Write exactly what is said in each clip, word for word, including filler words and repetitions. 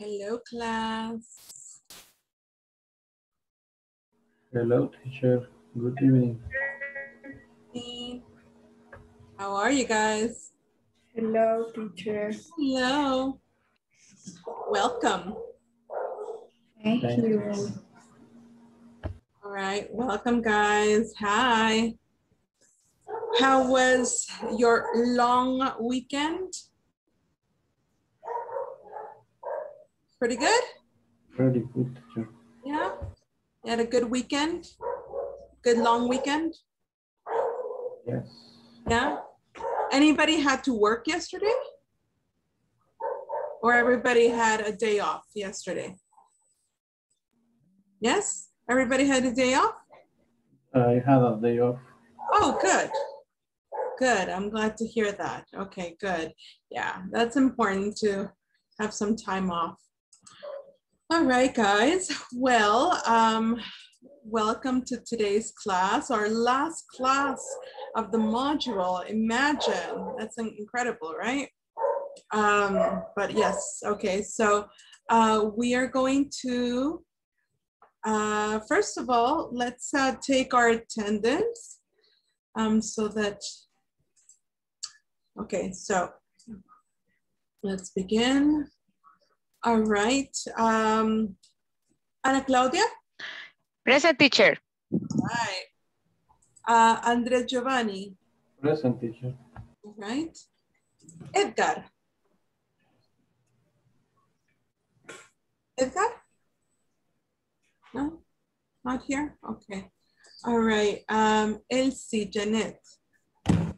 Hello, class. Hello, teacher. Good evening. How are you guys? Hello, teacher. Hello. Welcome. Thank, Thank you. you. All right. Welcome, guys. Hi. How was your long weekend? Pretty good? Pretty good, teacher. Yeah? You had a good weekend? Good long weekend? Yes. Yeah? Anybody had to work yesterday? Or everybody had a day off yesterday? Yes? Everybody had a day off? I had a day off. Oh, good. Good, I'm glad to hear that. Okay, good. Yeah, that's important to have some time off. All right, guys. Well, um, welcome to today's class, our last class of the module. Imagine, that's incredible, right? Um, but yes, okay. So uh, we are going to, uh, first of all, let's uh, take our attendance um, so that, okay, so. Let's begin. All right. Um, Ana Claudia? Present, teacher. All right. Uh, Andres Giovanni? Present, teacher. All right. Edgar? Edgar? No? Not here? Okay. All right. Um, Elsie, Janet?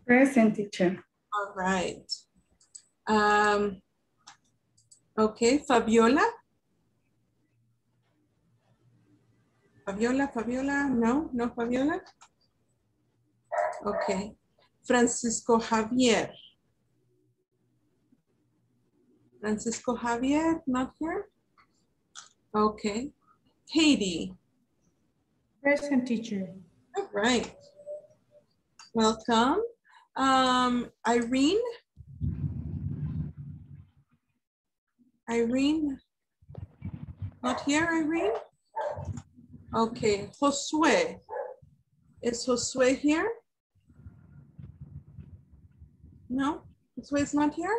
Present, teacher. All right. Um, okay, Fabiola? Fabiola, Fabiola, no, no Fabiola? Okay, Francisco Javier? Francisco Javier, not here? Okay, Katie? Present, teacher. All right, welcome. Um, Irene? Irene, not here, Irene? Okay, Josué. Is Josué here? No, Josué is not here?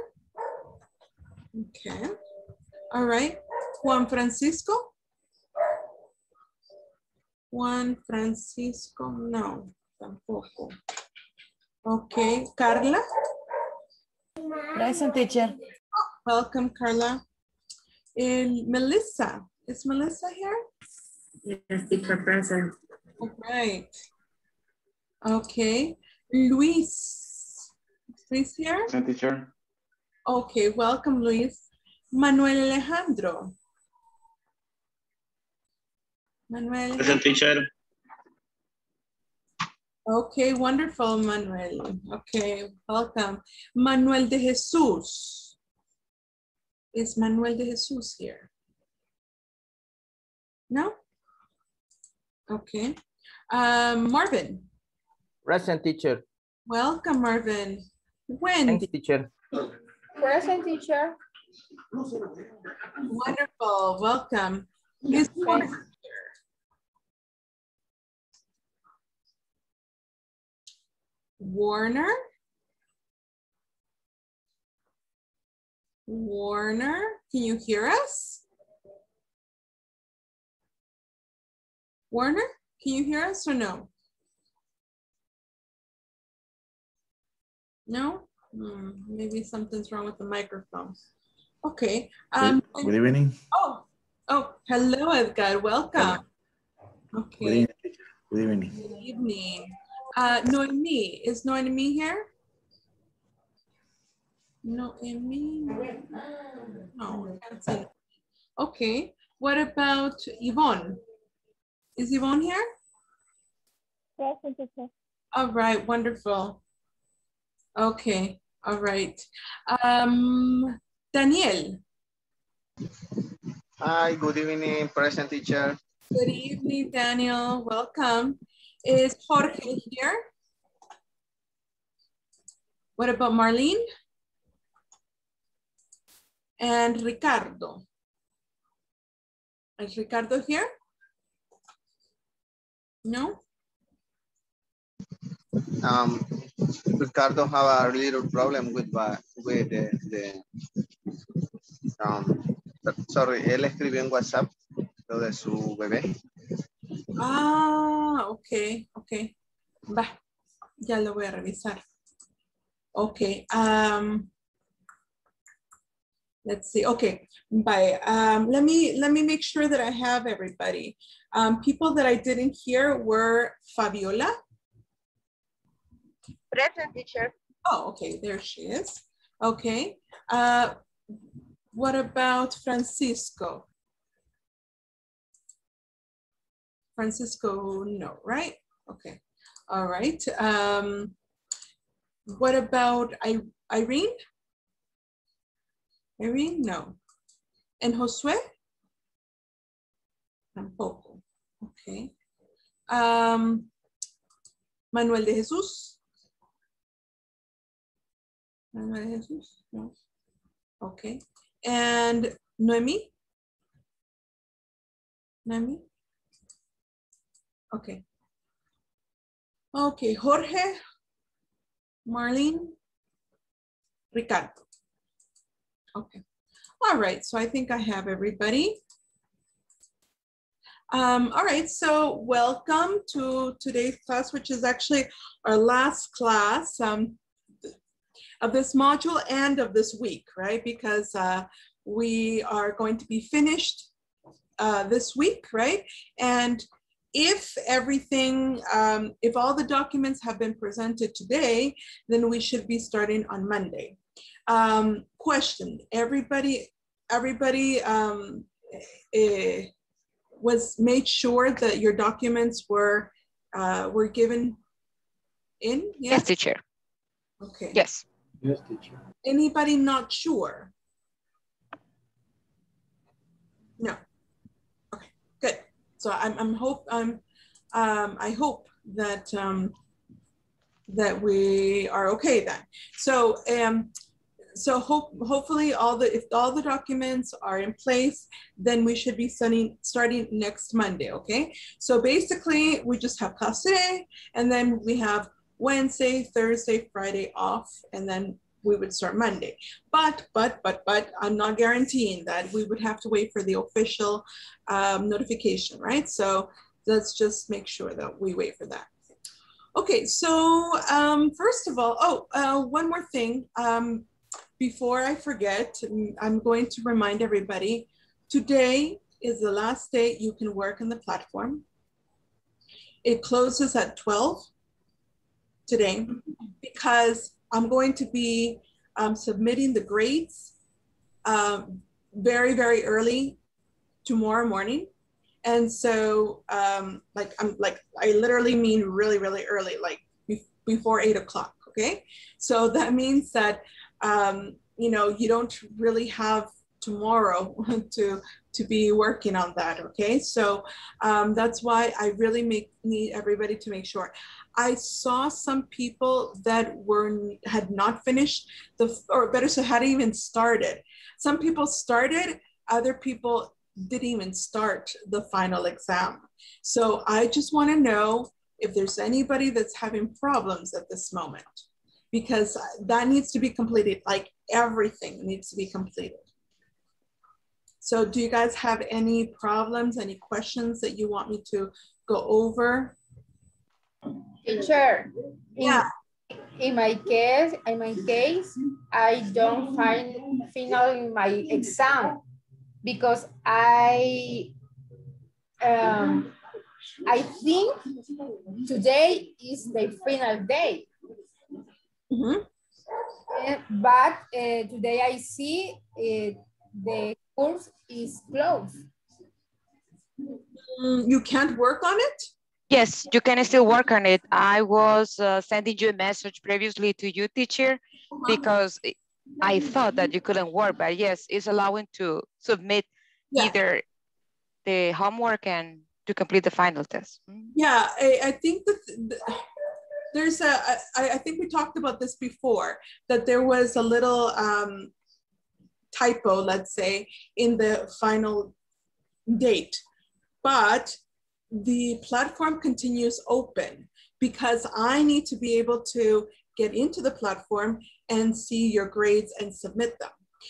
Okay, all right. Juan Francisco? Juan Francisco, no, tampoco. Okay, Carla? Present, teacher. Oh, welcome, Carla. And Melissa, is Melissa here? Yes, teacher, present. All right. Okay, Luis, is Luis here? Present, teacher. Okay, welcome, Luis. Manuel Alejandro. Manuel. Present, teacher. Okay, wonderful, Manuel. Okay, welcome. Manuel de Jesus. Is Manuel de Jesus here? No? Okay. Um, Marvin. Present, teacher. Welcome, Marvin. Wendy. Thanks, teacher. Present, teacher. Wonderful. Welcome. Is Marvin here? Warner. Warner, can you hear us? Warner, can you hear us or no? No? Hmm, maybe something's wrong with the microphone. Okay. Um, good, good evening. Oh, oh, hello, Edgar. Welcome. Hello. Okay. Good evening. Good evening. Uh, Noemi, is Noemi here? No, Amy. No, I can't see. Okay, what about Yvonne? Is Yvonne here? Yes, yes. All right, wonderful. Okay, all right. Um, Daniel. Hi, good evening, present, teacher. Good evening, Daniel. Welcome. Is Jorge here? What about Marlene? And Ricardo, Is Ricardo here? No? Um, Ricardo have a little problem with, with the, the um, sorry, él escribió en WhatsApp lo de su bebé. Ah, ok, ok. Va, ya lo voy a revisar. Ok, um, let's see, okay, bye. Um, let me, let me make sure that I have everybody. Um, people that I didn't hear were Fabiola. Present, teacher. Oh, okay, there she is. Okay, uh, what about Francisco? Francisco, no, right? Okay, all right. Um, what about I Irene? Irene, no. And Josué? Tampoco, okay. Um, Manuel de Jesus? Manuel de Jesus, no. Okay, and Noemi? Noemi? Okay. Okay, Jorge, Marlene, Ricardo. Okay. All right, so I think I have everybody. Um, all right, so welcome to today's class, which is actually our last class um, of this module and of this week, right? Because uh, we are going to be finished uh, this week, right? And if everything, um, if all the documents have been presented today, then we should be starting on Monday. Um, question, everybody, everybody um, eh, was made sure that your documents were, uh, were given in? Yes? Yes, teacher. Okay. Yes. Yes, teacher. Anybody not sure? No. So I'm, I'm hope I'm, um, I hope that um, that we are okay then. So um, so hope hopefully all the if all the documents are in place, then we should be starting starting next Monday. Okay. So basically, we just have class today, and then we have Wednesday, Thursday, Friday off, and then we would start Monday. But, but, but, but I'm not guaranteeing that. We would have to wait for the official um, notification, right? So let's just make sure that we wait for that. Okay, so um, first of all, oh, uh, one more thing. Um, before I forget, I'm going to remind everybody, today is the last day you can work on the platform. It closes at twelve today because I'm going to be um, submitting the grades um, very, very early tomorrow morning. And so um, like, I'm like, I literally mean really, really early, like be before eight o'clock, okay? So that means that, um, you know, you don't really have tomorrow to, to be working on that, okay? So um, that's why I really make, need everybody to make sure. I saw some people that were had not finished the, or better so hadn't even started. Some people started, other people didn't even start the final exam. So I just want to know if there's anybody that's having problems at this moment, because that needs to be completed. Like everything needs to be completed. So do you guys have any problems, any questions that you want me to go over? Teacher, in, yeah. in my case, in my case, I don't find final in my exam because I, um, I think today is the final day. Mm-hmm. uh, but uh, today I see uh, the course is closed. Mm, you can't work on it? Yes, you can still work on it. I was uh, sending you a message previously to you, teacher, because I thought that you couldn't work, but yes, it's allowing to submit yeah. either the homework and to complete the final test. Yeah, I, I think that the, there's a, I, I think we talked about this before, that there was a little um, typo, let's say, in the final date, but the platform continues open because I need to be able to get into the platform and see your grades and submit them.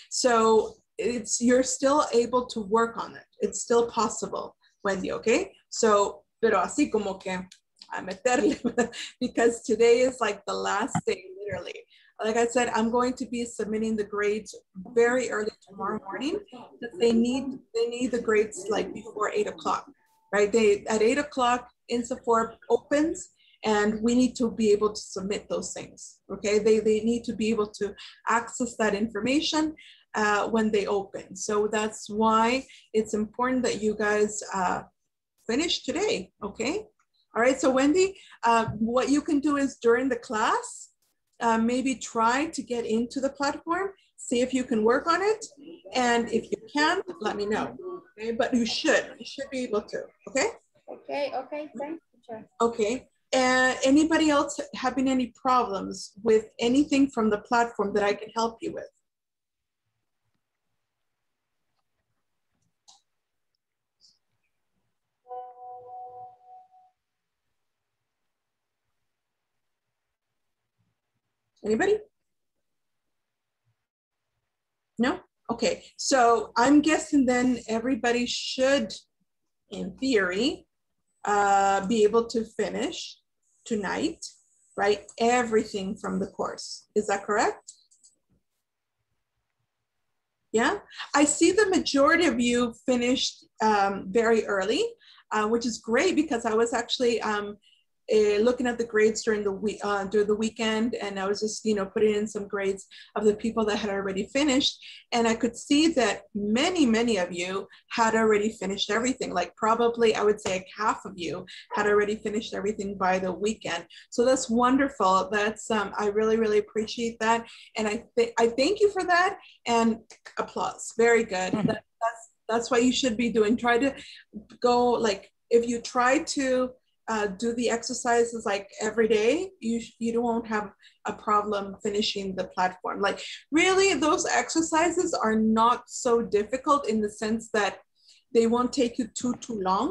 So it's, you're still able to work on it. It's still possible, Wendy, okay? So, pero así como que a meterle, because today is like the last day, literally. Like I said, I'm going to be submitting the grades very early tomorrow morning. They need, they need the grades like before eight o'clock, right? They, at eight o'clock, INSAFORP opens, and we need to be able to submit those things, okay? They, they need to be able to access that information uh, when they open. So that's why it's important that you guys uh, finish today, okay? All right, so Wendy, uh, what you can do is during the class, Uh, maybe try to get into the platform, see if you can work on it. And if you can, let me know. Okay, but you should, you should be able to, okay? Okay, okay, thanks, teacher. Okay, uh, anybody else having any problems with anything from the platform that I can help you with? Anybody? No? Okay, so I'm guessing then everybody should, in theory, uh, be able to finish tonight, right? Everything from the course, is that correct? Yeah, I see the majority of you finished um, very early, uh, which is great because I was actually, um, Uh, looking at the grades during the week, uh, during the weekend, and I was just, you know, putting in some grades of the people that had already finished, and I could see that many, many of you had already finished everything. Like probably, I would say, like half of you had already finished everything by the weekend. So that's wonderful. That's um, I really, really appreciate that, and I th I thank you for that. And applause. Very good. Mm-hmm. that, that's that's what you should be doing. Try to go like if you try to. Uh, do the exercises like every day, you, you won't have a problem finishing the platform. Like really those exercises are not so difficult in the sense that they won't take you too, too long.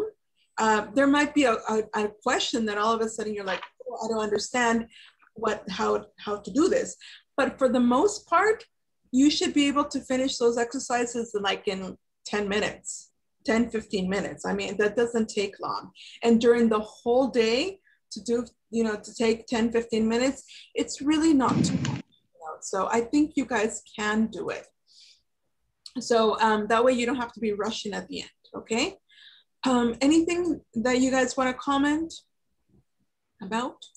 Uh, there might be a, a, a question that all of a sudden you're like, oh, I don't understand what, how, how to do this. But for the most part, you should be able to finish those exercises in like in ten minutes. ten, fifteen minutes. I mean, that doesn't take long. And during the whole day to do, you know, to take ten, fifteen minutes, it's really not too long. So I think you guys can do it. So um, that way you don't have to be rushing at the end, okay? Um, anything that you guys want to comment about?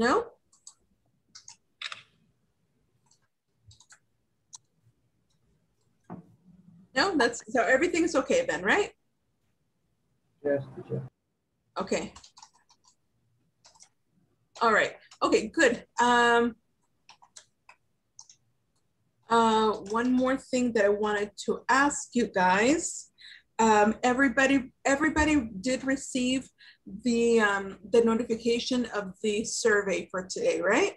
No? No, that's, so everything's okay then, right? Yes, teacher. Okay. All right, okay, good. Um, uh, one more thing that I wanted to ask you guys. Um, everybody, everybody did receive the um, the notification of the survey for today, right?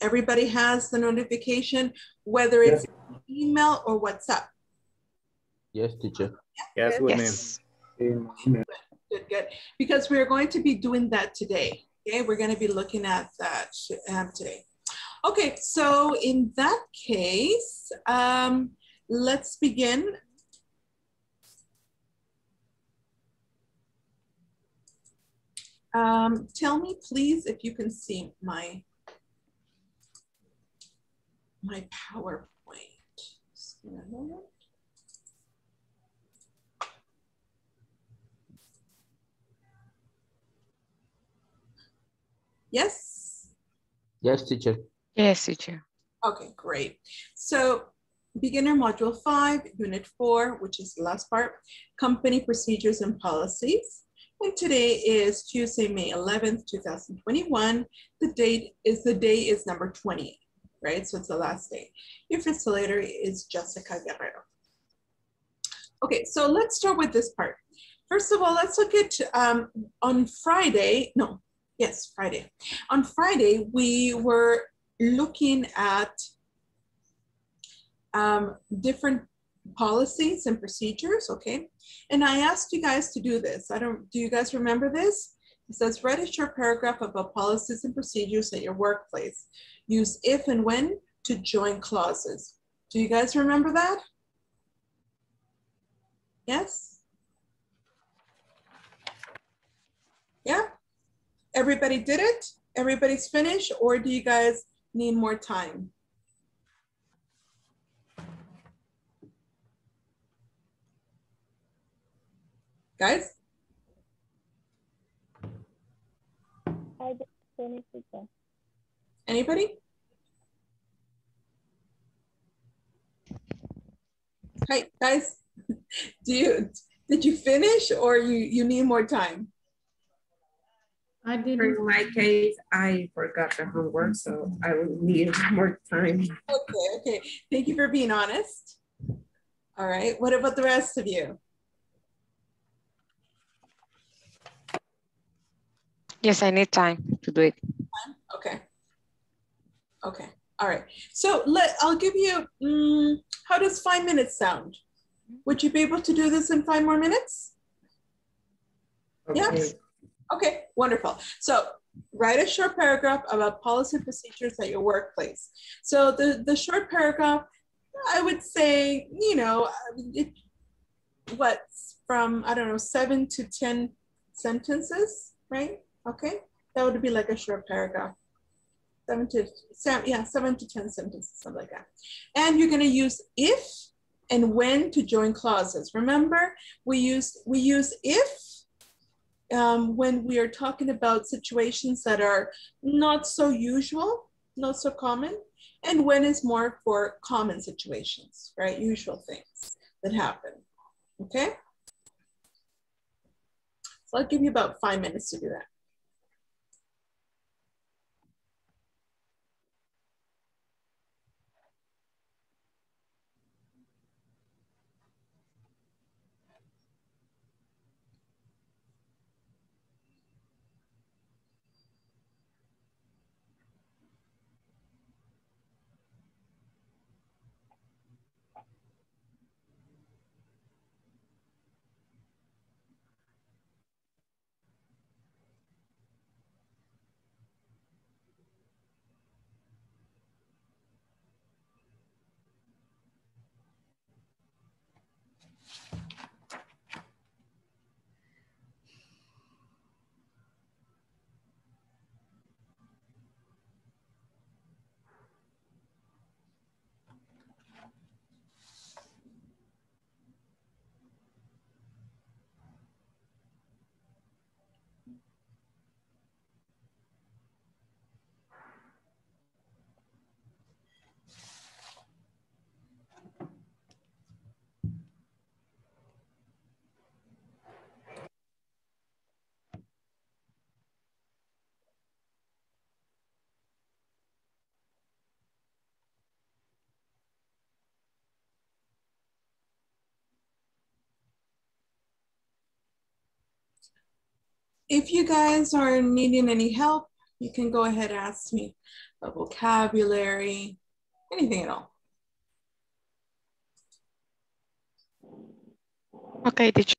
Everybody has the notification, whether it's yes. email or WhatsApp. Yes, teacher. Yeah? Yes, women. Yes. Good, good, good. Because we're going to be doing that today. Okay, we're going to be looking at that um, today. Okay, so in that case, um, let's begin. Um, tell me, please, if you can see my, my PowerPoint. Just give me a moment. Yes? Yes, teacher. Yes, teacher. Okay, great. So, beginner module five, unit four, which is the last part, company procedures and policies. And today is Tuesday, May eleventh, two thousand twenty-one. The date is, the day is number twenty, right? So it's the last day. Your facilitator is Jessica Guerrero. Okay, so let's start with this part. First of all, let's look at um, on Friday, no, yes, Friday. On Friday, we were looking at um, different policies and procedures, okay? And I asked you guys to do this. I don't, do you guys remember this? It says, write your paragraph about policies and procedures at your workplace. Use if and when to join clauses. Do you guys remember that? Yes? Yeah? Everybody did it? Everybody's finished? Or do you guys need more time? Guys? I didn't finish it yet. Anybody? Hi, guys. Do you, did you finish or you, you need more time? I didn't. In my case, I forgot the homework, so I will need more time. Okay, okay. Thank you for being honest. All right, what about the rest of you? Yes, I need time to do it. Okay, okay. All right, so let, I'll give you, um, how does five minutes sound? Would you be able to do this in five more minutes? Okay. Yes? Okay, wonderful. So write a short paragraph about policy and procedures at your workplace. So the, the short paragraph, I would say, you know, it, what's from, I don't know, seven to ten sentences, right? Okay, that would be like a short paragraph. Seven to seven, yeah, seven to ten sentences, something like that. And you're gonna use if and when to join clauses. Remember, we use we use if um, when we are talking about situations that are not so usual, not so common, and when is more for common situations, right? Usual things that happen. Okay. So I'll give you about five minutes to do that. If you guys are needing any help, you can go ahead and ask me about vocabulary, anything at all. Okay, teacher.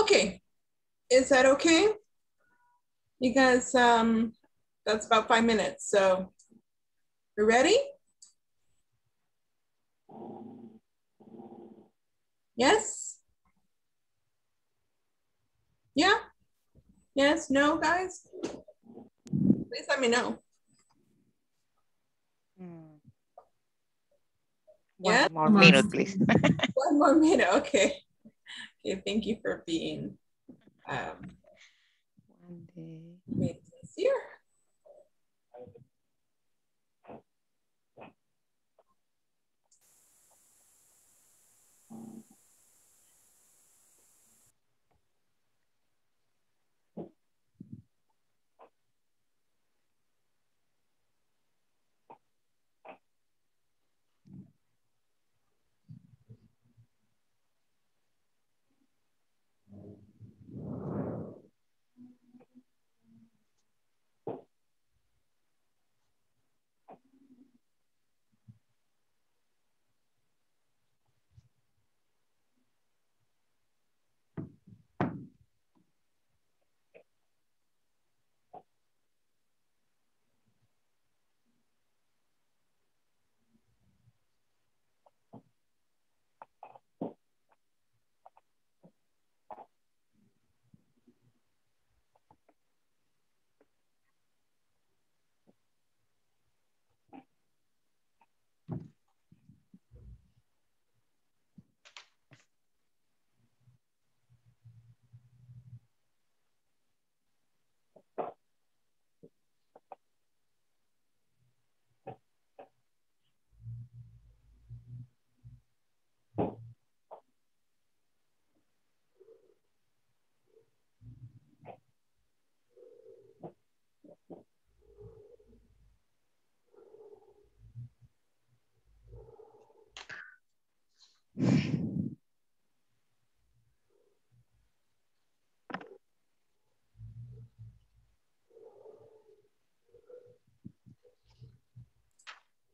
Okay, is that okay? Because um, that's about five minutes, so you ready? Yes? Yeah? Yes, no, guys? Please let me know. Mm. One yeah? more minute, please. One more minute, okay. Okay, thank you for being um, made sincere.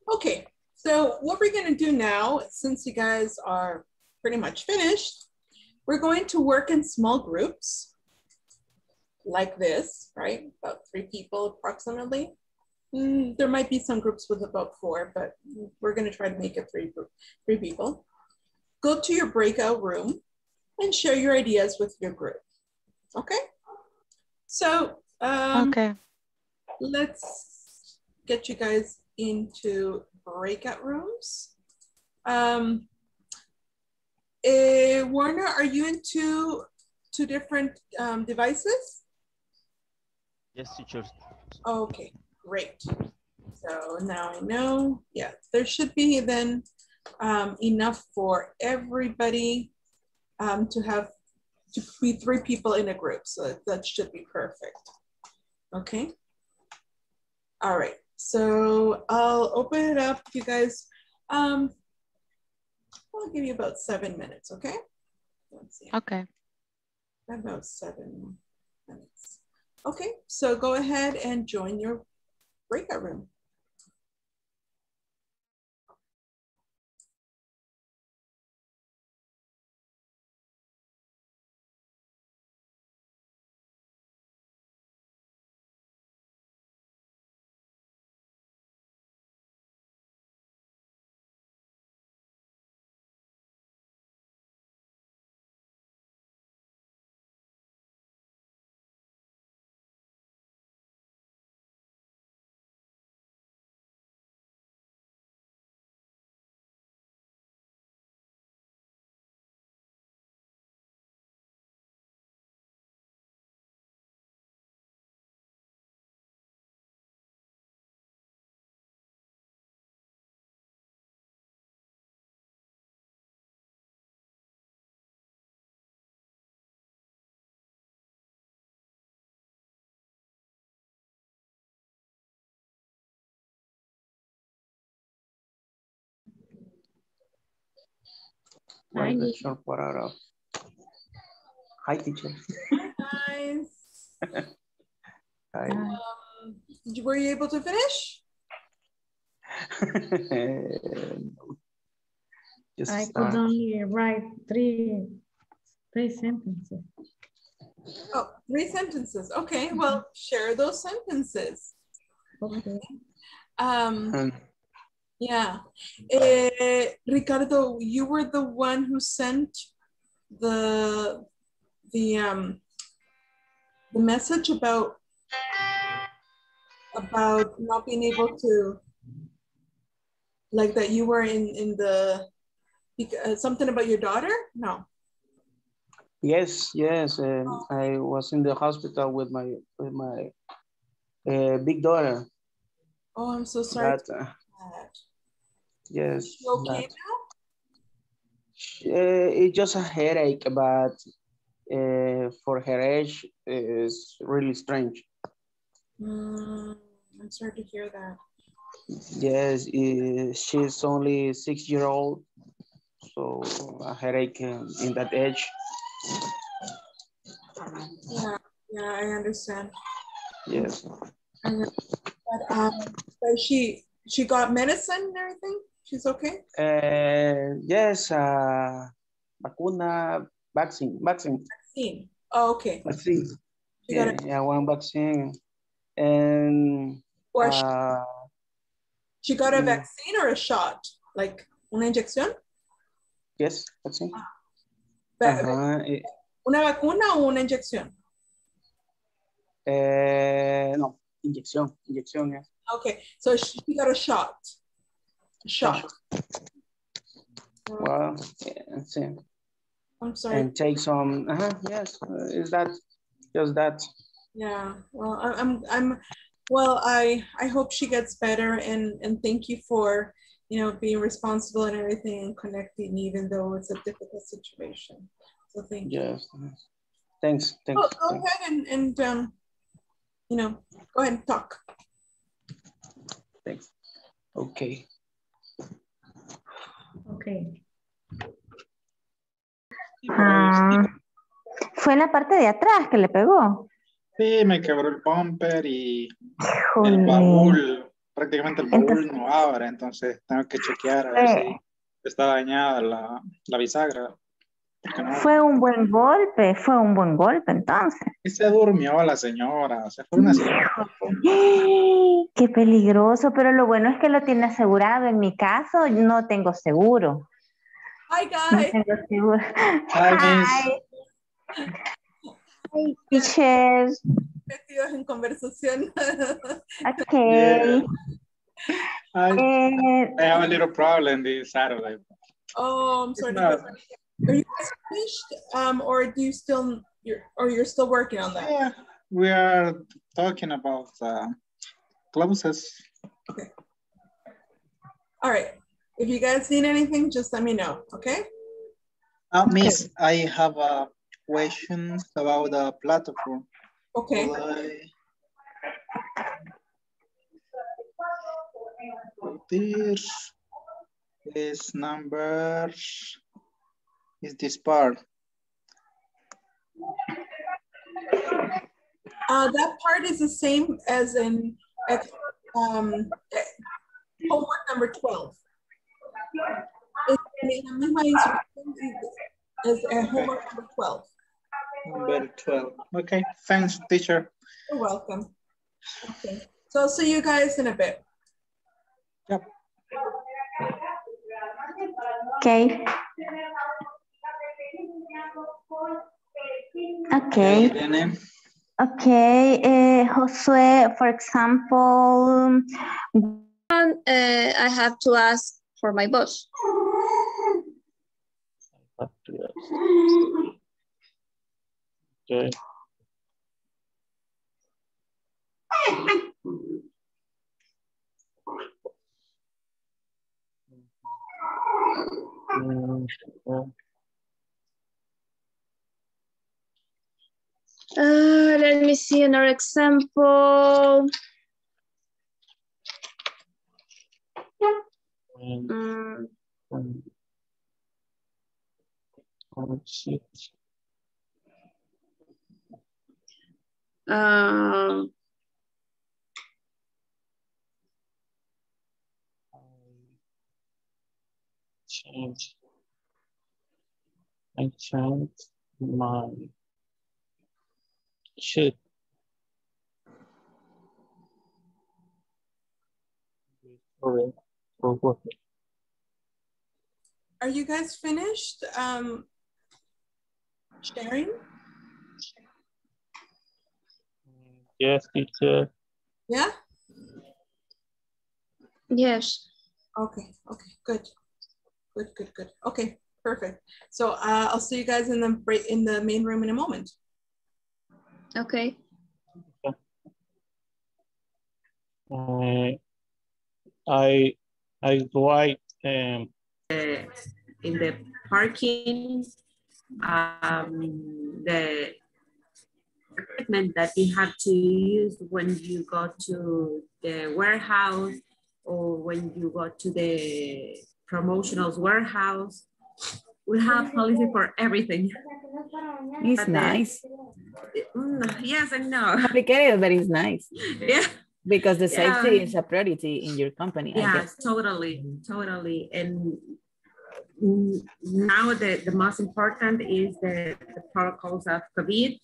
Okay, so what we're going to do now, since you guys are pretty much finished, we're going to work in small groups like this, right? About three people approximately. Mm, there might be some groups with about four, but we're going to try to make it three, three people. Go to your breakout room and share your ideas with your group. Okay? So um, okay. Let's get you guys into breakout rooms. Um, eh, Warner, are you into two different um, devices? Yes, teacher. Okay, great. So now I know, yeah, there should be then um, enough for everybody um, to have, to be three people in a group. So that should be perfect. Okay. All right. So I'll open it up, you guys. Um, I'll give you about seven minutes, okay? Let's see. Okay. About seven minutes. Okay, so go ahead and join your breakout room. Hi, teacher. Hi, teacher. Hi, guys. Hi. Um, were you able to finish? No. Just I start. Could only write three, three sentences. Oh, three sentences. Okay, mm-hmm. Well, share those sentences. Okay. Um, um. Yeah. Uh, Ricardo, you were the one who sent the the um the message about about not being able to, like that you were in in the uh, something about your daughter? No. Yes, yes. Uh, oh. I was in the hospital with my with my uh, big daughter. Oh, I'm so sorry. But, uh, yes. Is she okay now? Uh, it's just a headache, but uh, for her age, it's really strange. Mm, I'm sorry to hear that. Yes, uh, she's only six year old, so a headache uh, in that age. Yeah, yeah, I understand. Yes. I understand. But, um, but she she got medicine and everything. She's okay. Uh, yes, uh, vacuna, vaccine, vaccine. Vaccine. Oh, okay. Vaccine. She yeah, got yeah, one vaccine, and. Or uh, she, she got a vaccine or a shot, like una inyección. Yes, vaccine. Ah. Uh-huh. Una vacuna o una inyección. Uh, no, inyección, inyección. Yeah. Okay, so she got a shot. Shot. Well, yeah, I'm sorry. And take some. Uh-huh, yes, is that just that? Yeah. Well, I'm. I'm. Well, I. I hope she gets better. And and thank you for, you know, being responsible and everything and connecting, even though it's a difficult situation. So thank you. Yes. Thanks. Thanks. Oh, go thanks. ahead and and um, you know, go ahead and talk. Thanks. Okay. Okay. Ah, fue en la parte de atrás que le pegó. Sí, me quebró el bumper y Joder. el baúl, prácticamente el baúl entonces, no abre, entonces tengo que chequear a ver eh, si está dañada la, la bisagra. No, fue un buen golpe, fue un buen golpe entonces. Y se durmió la señora, se fue una señora. Qué peligroso, pero lo bueno es que lo tiene asegurado. En mi caso, no tengo seguro. Hi, guys. No tengo seguro. Hi, Hi, teacher. Metidos en conversación. Ok. Yeah. I, eh, I have a little problem this Saturday. Oh, I'm sorry. Are you guys finished, um, or do you still, you're, or you're still working on that? Yeah, we are talking about uh, clauses. Okay. All right. If you guys need anything, just let me know. Okay. Uh, miss, okay. I have a question about the platform. Okay. This is number. Is this part? Uh, that part is the same as in um, homework number twelve. It's is a homework number twelve. Number twelve. Okay. Thanks, teacher. You're welcome. Okay. So I'll see you guys in a bit. Yep. Okay. Okay. Okay. Uh, Josué, for example, and, uh, I have to ask for my boss. Okay. Mm-hmm. Uh, let me see another example. Mm. Um, change. I changed my Should. Are you guys finished um, sharing? Yes, teacher. Yeah? Yes. Okay, okay, good. Good, good, good. Okay, perfect. So uh, I'll see you guys in the break in the main room in a moment. Okay. Uh, I I write um uh, in the parking um the equipment that you have to use when you go to the warehouse or when you go to the promotionals warehouse. We have policy for everything. It's but nice. Then, yes, I know. Complicated, but it's nice. Yeah. Because the safety yeah. is a priority in your company. Yeah, totally, totally. And now the, the most important is the, the protocols of COVID.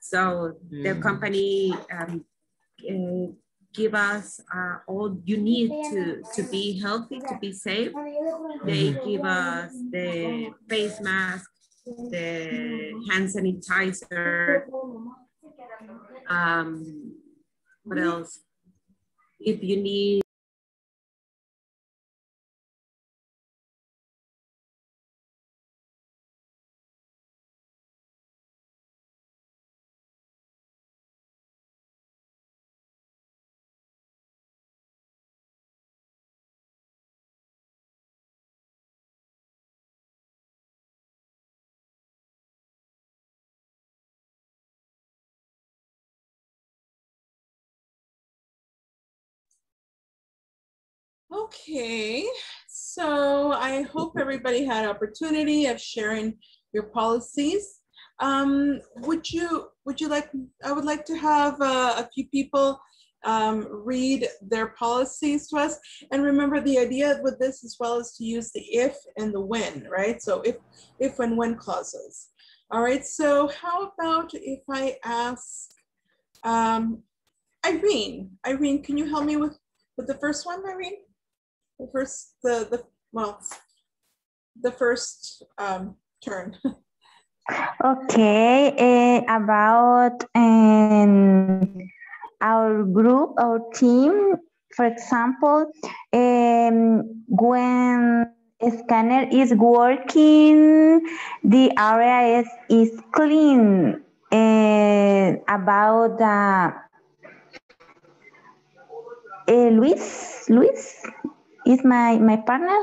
So mm. the company um, uh, give us uh, all you need to, to be healthy, to be safe. They give us the face mask, the hand sanitizer. Um, what else? If you need Okay, so I hope everybody had opportunity of sharing your policies. Um, would you, would you like, I would like to have uh, a few people um, read their policies to us. And remember, the idea with this as well is to use the if and the when, right? So if, if and when clauses. All right, so how about if I ask um, Irene? Irene, can you help me with, with the first one, Irene? The first, the, the well, the first um, turn. Okay, uh, about um, our group, our team, for example, um, when a scanner is working, the area is, is clean. Uh, about uh, uh, Luis, Luis? Is my, my partner,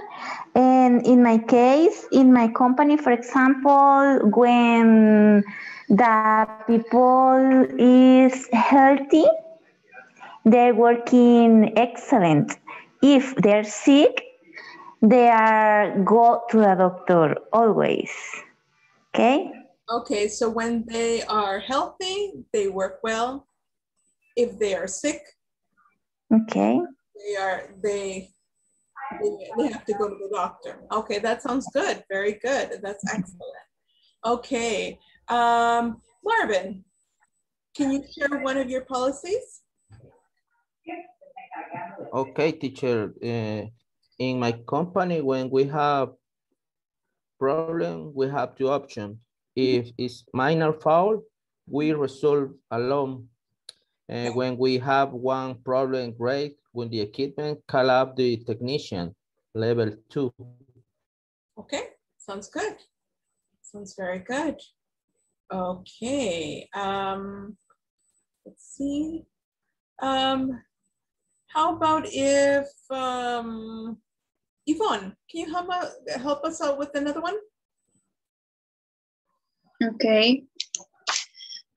and in my case, in my company, for example, when the people is healthy, they're working excellent. If they're sick, they are go to the doctor always, okay? Okay, so when they are healthy, they work well. If they are sick, okay, they are, they, they have to go to the doctor. Okay, that sounds good. Very good. That's excellent. Okay. Um, Marvin, can you share one of your policies? Okay, teacher. Uh, in my company, when we have problem, we have two options. If it's minor foul, we resolve alone. And when we have one problem great with the equipment, call up the technician, level two. Okay, sounds good. Sounds very good. Okay, um, let's see. Um, how about if, um, Yvonne, can you help, out, help us out with another one? Okay.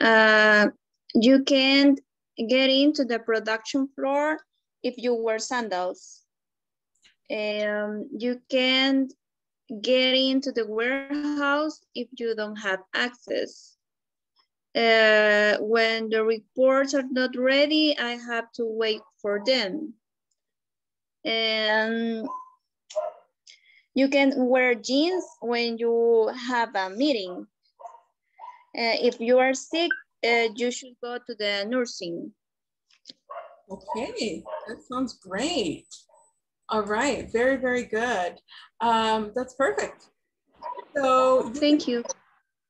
Uh, you can get into the production floor if you wear sandals. Um, you can get into the warehouse if you don't have access. Uh, when the reports are not ready, I have to wait for them. And you can wear jeans when you have a meeting. Uh, if you are sick, uh, you should go to the nursing. Okay, that sounds great. All right, very, very good. Um, that's perfect. So thank you.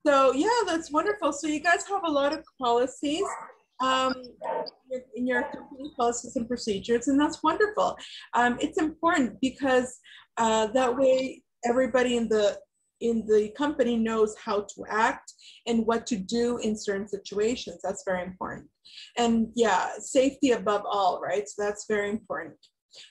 So yeah, that's wonderful. So you guys have a lot of policies um, in your company policies and procedures, and that's wonderful. Um, it's important because uh, that way everybody in the in the company knows how to act and what to do in certain situations. That's very important. And yeah, safety above all, right? So that's very important.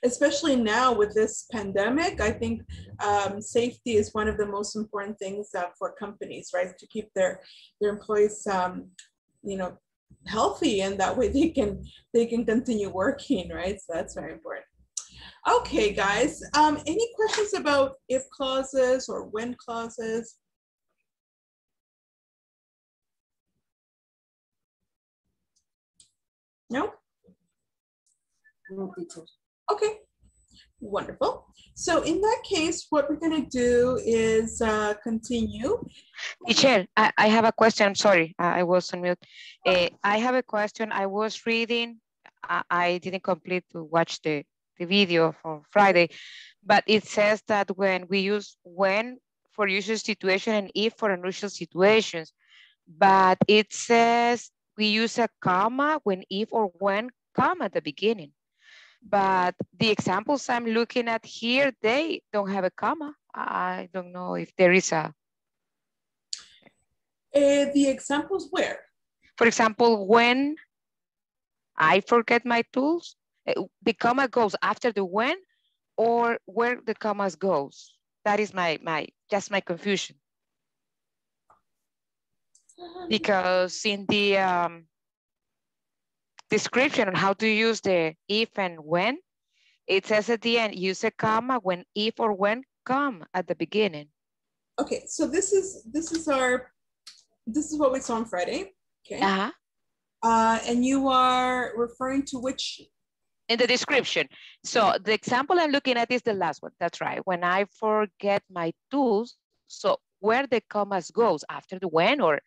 Especially now with this pandemic, I think um, safety is one of the most important things uh, for companies, right? To keep their their employees, um, you know, healthy, and that way they can they can continue working, right? So that's very important. Okay, guys. Um, any questions about if clauses or when clauses? No. No, teacher. Okay, wonderful. So in that case, what we're going to do is uh, continue. Teacher, I, I have a question. I'm sorry, I was on mute. Uh, I have a question. I was reading. I, I didn't complete to watch the, the video from Friday, but it says that when we use when for usual situation and if for unusual situations, but it says we use a comma when if or when comma at the beginning. But the examples I'm looking at here, they don't have a comma. I don't know if there is a... Uh, the examples where? For example, when I forget my tools, the comma goes after the when or where the commas goes. That is my, my just my confusion. Because in the... Um, description on how to use the if and when, it says at the end, use a comma when if or when come at the beginning. Okay, so this is this is our this is what we saw on Friday. Okay. Uh-huh. Uh and you are referring to which in the description. So the example I'm looking at is the last one. That's right. When I forget my tools, so where the commas goes after the when or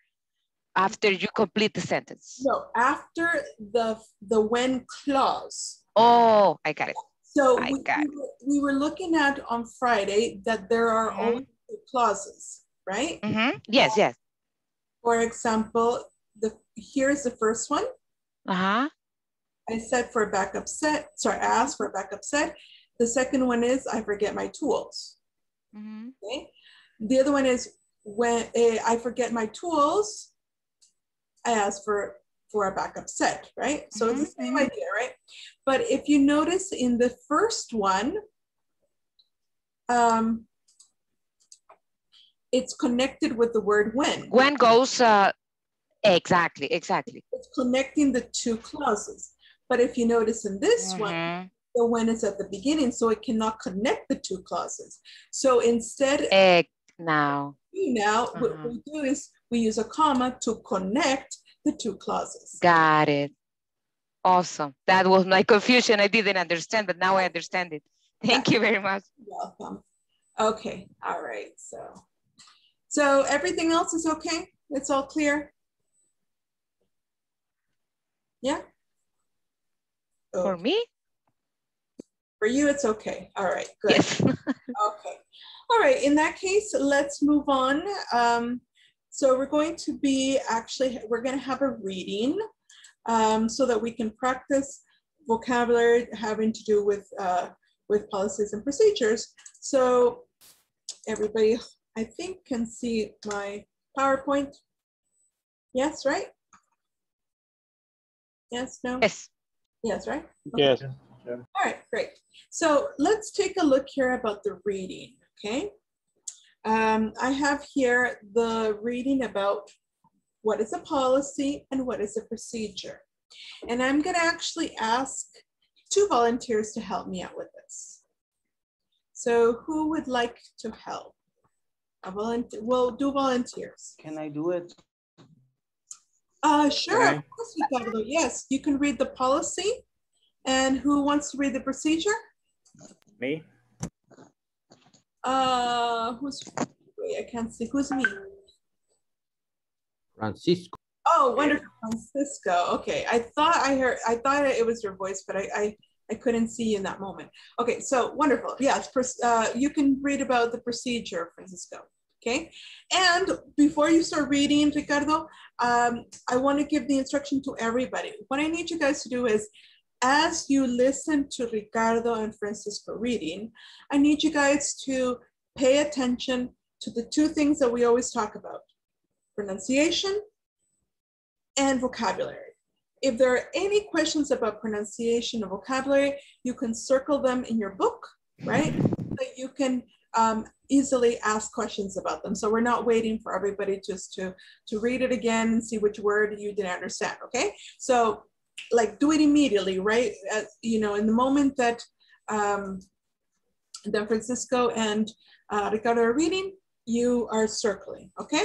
after you complete the sentence? No, after the the when clause. Oh, I got it. So I we, got it. We, were, we were looking at on Friday that there are mm-hmm. only two clauses, right? Mm-hmm. Yes, uh, yes. For example, the here is the first one. Uh-huh. I said for a backup set. Sorry, I asked for a backup set. The second one is I forget my tools. Mm-hmm. Okay. The other one is when uh, I forget my tools. I asked for, for a backup set, right? So mm-hmm. it's the same idea, right? But if you notice in the first one, um, it's connected with the word when. When goes, uh, exactly, exactly. It's connecting the two clauses. But if you notice in this mm-hmm. one, the when is at the beginning, so it cannot connect the two clauses. So instead- Egg now. Now, uh-huh. what we do is, we use a comma to connect the two clauses. Got it. Awesome. That was my confusion. I didn't understand, but now I understand it. Thank you very much. Welcome. Okay. All right. So, so everything else is okay? It's all clear? Yeah? Okay. For me? For you, it's okay. All right. Good. Yes. Okay. All right. In that case, let's move on. Um, So we're going to be actually, we're going to have a reading um, so that we can practice vocabulary having to do with, uh, with policies and procedures. So everybody, I think, can see my PowerPoint. Yes, right? Yes, no? Yes. Yes, right? Okay. Yes. Yeah. All right, great. So let's take a look here about the reading, okay? Um, I have here the reading about what is a policy and what is a procedure. And I'm going to actually ask two volunteers to help me out with this. So who would like to help? A volunteer, we'll do volunteers. Can I do it? Uh, sure, of course, Ricardo. Yes, you can read the policy. And who wants to read the procedure? Me. Uh, who's, wait, I can't see, who's me? Francisco. Oh, wonderful, Francisco. Okay, I thought I heard, I thought it was your voice, but I, I, I couldn't see you in that moment. Okay, so wonderful. Yes, uh, you can read about the procedure, Francisco. Okay, and before you start reading, Ricardo, um, I want to give the instruction to everybody. What I need you guys to do is, as you listen to Ricardo and Francisco reading, I need you guys to pay attention to the two things that we always talk about, pronunciation and vocabulary. If there are any questions about pronunciation or vocabulary, you can circle them in your book, right? So you can um, easily ask questions about them. So we're not waiting for everybody just to, to read it again and see which word you didn't understand, okay? So like do it immediately, right? At, you know, in the moment that, um, that Francisco and uh, Ricardo are reading, you are circling, okay?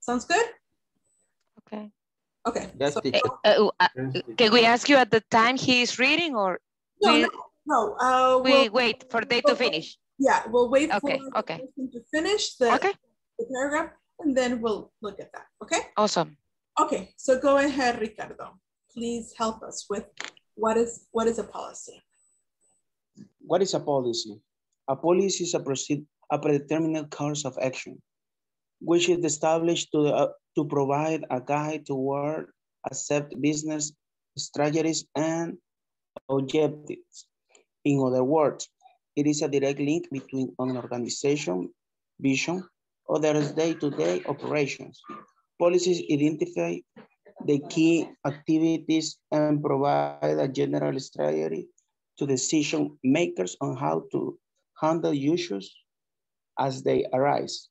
Sounds good? Okay. Okay. Yes, so, uh, uh, can we ask you at the time he is reading or? No, we, no, no. Uh, we we'll, wait for they we'll, to finish. Yeah, we'll wait okay, for okay. the person to finish the, okay. the paragraph and then we'll look at that, okay? Awesome. Okay, so go ahead, Ricardo. Please help us with what is, what is a policy? What is a policy? A policy is a, proceed, a predetermined course of action, which is established to, uh, to provide a guide toward accepted business strategies and objectives. In other words, it is a direct link between an organization, vision, or their day-to-day operations. Policies identify the key activities and provide a general strategy to decision makers on how to handle issues as they arise.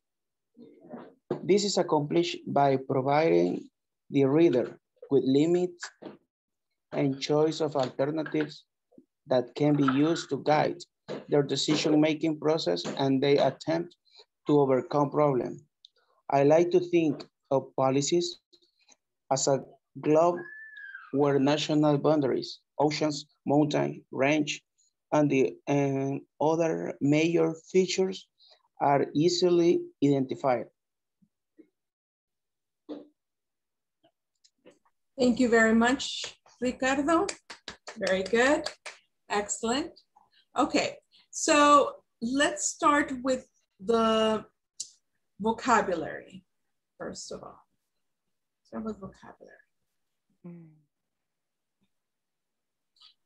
This is accomplished by providing the reader with limits and choice of alternatives that can be used to guide their decision-making process and their attempt to overcome problems. I like to think of policies as a globe where national boundaries, oceans, mountain range, and the and other major features are easily identified. Thank you very much, Ricardo. Very good, excellent. Okay, so let's start with the vocabulary, first of all. Start with vocabulary. Mm.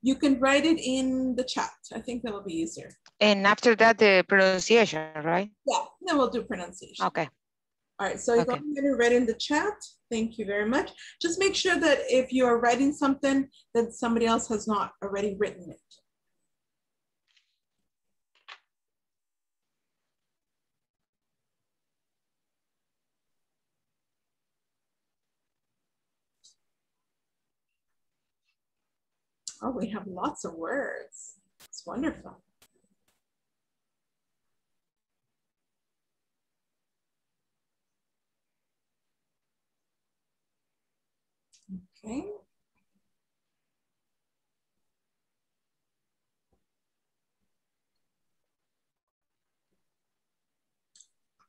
You can write it in the chat. I think that will be easier. And after that, the pronunciation, right? Yeah, then we'll do pronunciation. Okay. All right, so okay. Go ahead and write in the chat. Thank you very much. Just make sure that if you are writing something that somebody else has not already written it. Oh, we have lots of words. It's wonderful. Okay.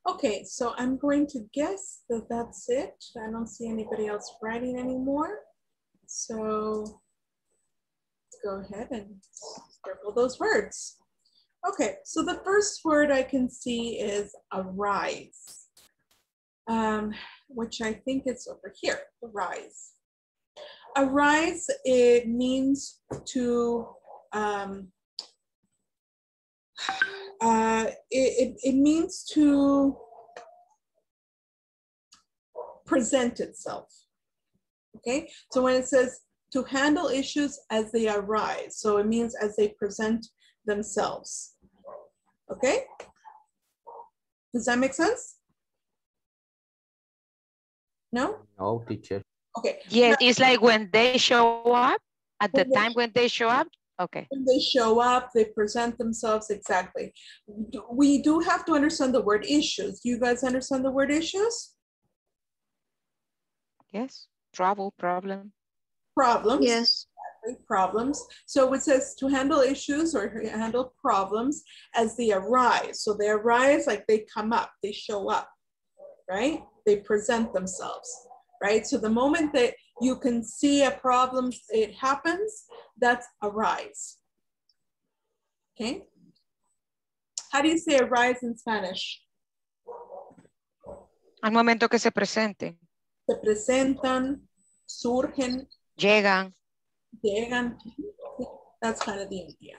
Okay, so I'm going to guess that that's it. I don't see anybody else writing anymore. So go ahead and circle those words. Okay, so the first word I can see is arise, um, which I think is over here, arise. Arise, it means to, um, uh, it, it, it means to present itself, okay? So when it says to handle issues as they arise, so it means as they present themselves, okay? Does that make sense? No? No, teacher. Okay. Yes, now, it's like when they show up, at the time when they show up, okay. When they show up, they present themselves, exactly. We do have to understand the word issues. Do you guys understand the word issues? Yes, trouble, problem. Problems, yes. Exactly. Problems. So it says to handle issues or handle problems as they arise. So they arise like they come up, they show up, right? They present themselves. right? So the moment that you can see a problem, it happens, that's arise, okay? How do you say arise in Spanish? Al momento que se presenten. Se presentan, surgen. Llegan. Llegan. That's kind of the idea.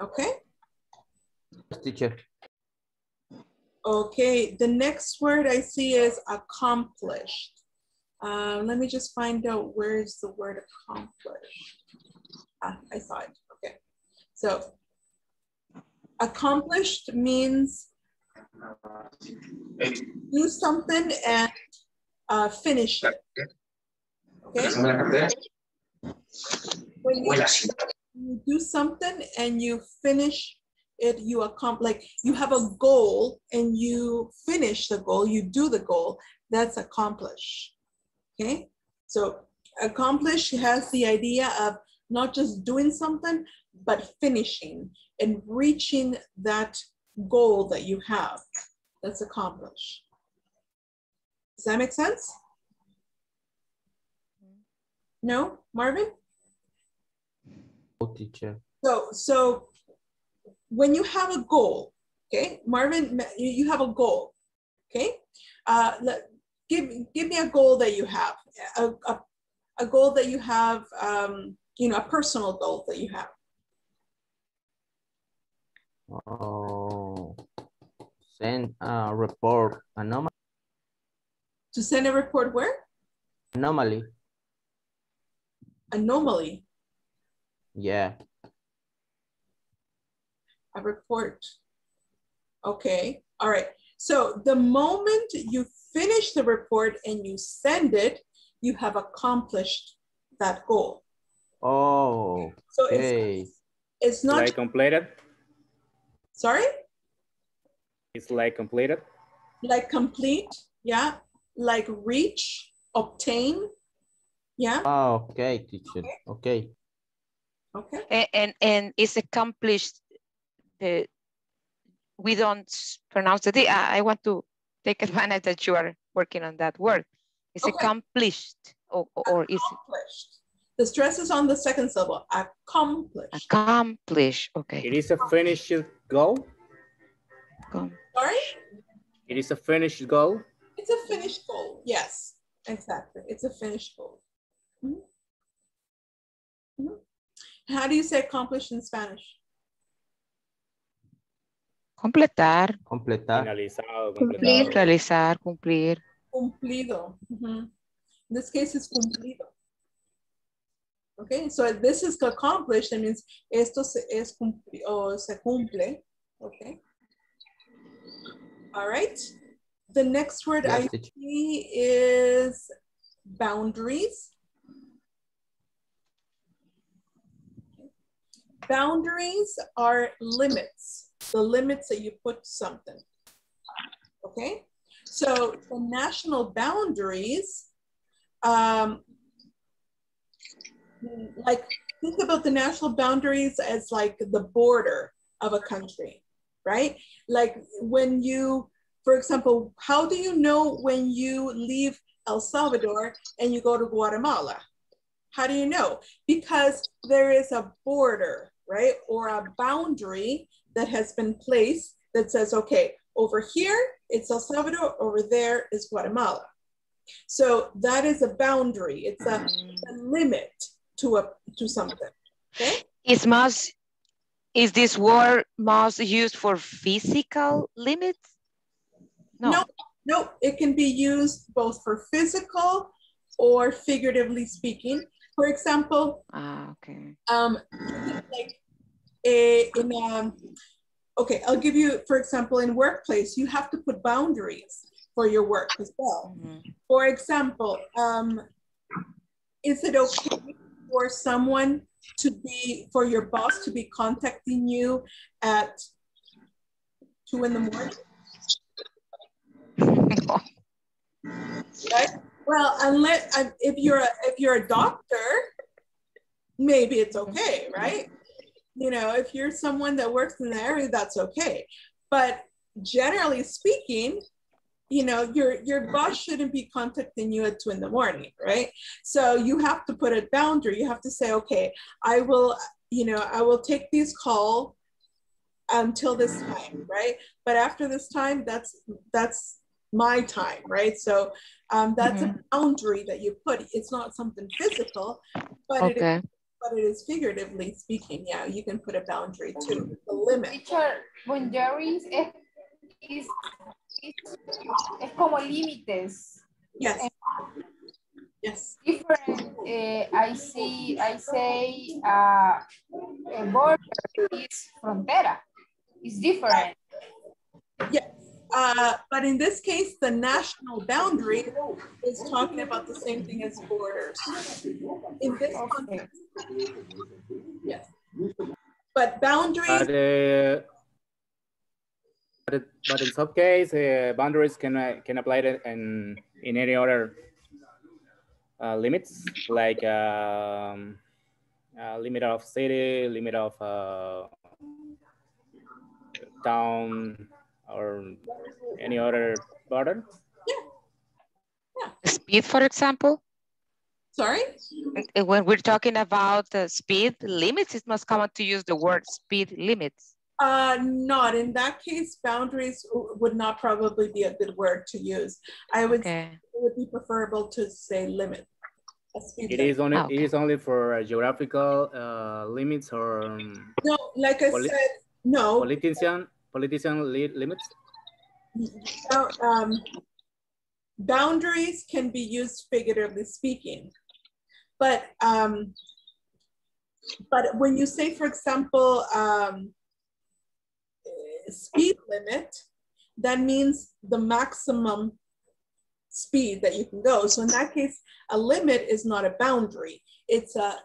Okay? Teacher. Okay, the next word I see is accomplished. Uh, let me just find out where is the word accomplished. Ah, I saw it, okay. So, accomplished means do something and uh, finish it, okay? When you, you do something and you finish it, you accomplish, like you have a goal and you finish the goal, you do the goal, that's accomplish, okay? So accomplish has the idea of not just doing something, but finishing and reaching that goal that you have, that's accomplish. Does that make sense? No, Marvin? Oh, teacher. So, so when you have a goal, okay, Marvin, you have a goal, okay? Uh, let, give, give me a goal that you have, a, a, a goal that you have, um, you know, a personal goal that you have. Oh, send a report anomaly. To send a report where? Anomaly. Anomaly? Yeah. A report. Okay, all right. So the moment you finish the report and you send it, you have accomplished that goal. Oh, so okay. It's, it's not- Like completed? Sorry? It's like completed? Like complete, yeah. Like reach, obtain, yeah. Oh, okay, teacher, okay. Okay. And, and, and it's accomplished. The, we don't pronounce it. I, I want to take advantage that you are working on that word. It's okay. Accomplished or, or accomplished. Is the stress is on the second syllable. Accomplished. Accomplish. Okay. It is a finished goal. Sorry? It is a finished goal. It's a finished goal. Yes, exactly. It's a finished goal. Mm-hmm. Mm-hmm. How do you say accomplished in Spanish? Completar, completar, finalizado, completar, cumplir, realizar, cumplir, cumplido. Mm-hmm. In this case, it's cumplido. Okay, so if this is accomplished, that means esto se es cumpli or se cumple. Okay. All right. The next word yes, I see is boundaries. Boundaries are limits. The limits that you put something, okay? So the national boundaries, um, like think about the national boundaries as like the border of a country, right? Like when you, for example, how do you know when you leave El Salvador and you go to Guatemala? How do you know? Because there is a border, right? Or a boundary that has been placed that says, okay, over here, it's El Salvador, over there is Guatemala. So that is a boundary. It's a, a limit to a to something, okay? Is, most, is this word most used for physical limits? No. no, no, it can be used both for physical or figuratively speaking. For example, ah, okay. um, like, A, in um okay, I'll give you, for example, in workplace, you have to put boundaries for your work as well. Mm-hmm. For example, um, is it okay for someone to be, for your boss to be contacting you at two in the morning? Right? Well, unless uh, if you're a, if you're a doctor, maybe it's okay, right? You know, if you're someone that works in the area, that's okay. But generally speaking, you know, your, your boss shouldn't be contacting you at two in the morning, right? So you have to put a boundary. You have to say, okay, I will, you know, I will take this call until this time, right? But after this time, that's, that's my time, right? So um, that's mm-hmm. a boundary that you put. It's not something physical, but okay. it is But it is figuratively speaking, yeah, you can put a boundary to the limit. Teacher, boundaries es, es, es como límites. Yes. And yes. Different. Uh, I see. I say uh, a border is frontera. It's different. Yes. Uh, but in this case, the national boundary is talking about the same thing as borders. In this okay. context, yes. But boundaries. But, uh, but, it, but in some case, uh, boundaries can uh, can apply it in in any other uh, limits, like um, uh, limit of city, limit of uh, town. Or any other border? Yeah. yeah. Speed, for example? Sorry? When we're talking about uh, speed limits, it's most common to use the word speed limits. Uh, not in that case, boundaries would not probably be a good word to use. I would okay. say it would be preferable to say limit. It limit. Is only oh, okay. it is only for geographical uh, limits or um, no, like I said, no. Politician. Politician li limits? So, um, boundaries can be used figuratively speaking. But, um, but when you say, for example, um, speed limit, that means the maximum speed that you can go. So in that case, a limit is not a boundary. It's, a,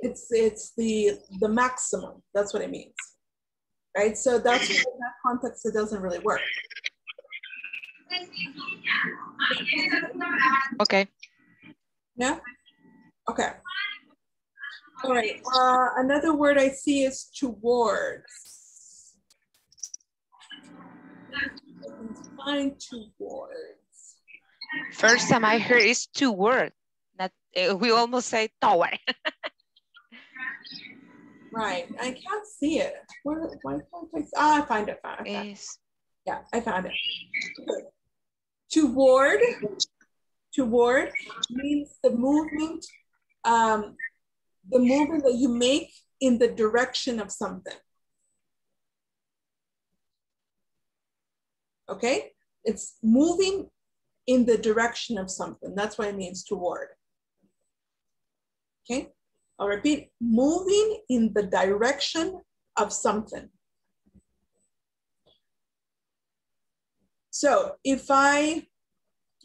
it's, it's the, the maximum. That's what it means. Right, so that's why in that context it doesn't really work. Okay. Yeah. Okay. All right. Uh, another word I see is towards. Find towards. First time I heard is toward. That uh, we almost say toward. Right, I can't see it. Where, why can't I? Ah, I find it. I found it. Yeah, I found it. Okay. Toward, toward means the movement, um, the movement that you make in the direction of something. Okay, it's moving in the direction of something. That's what it means toward. Okay. I'll repeat, moving in the direction of something. So if I,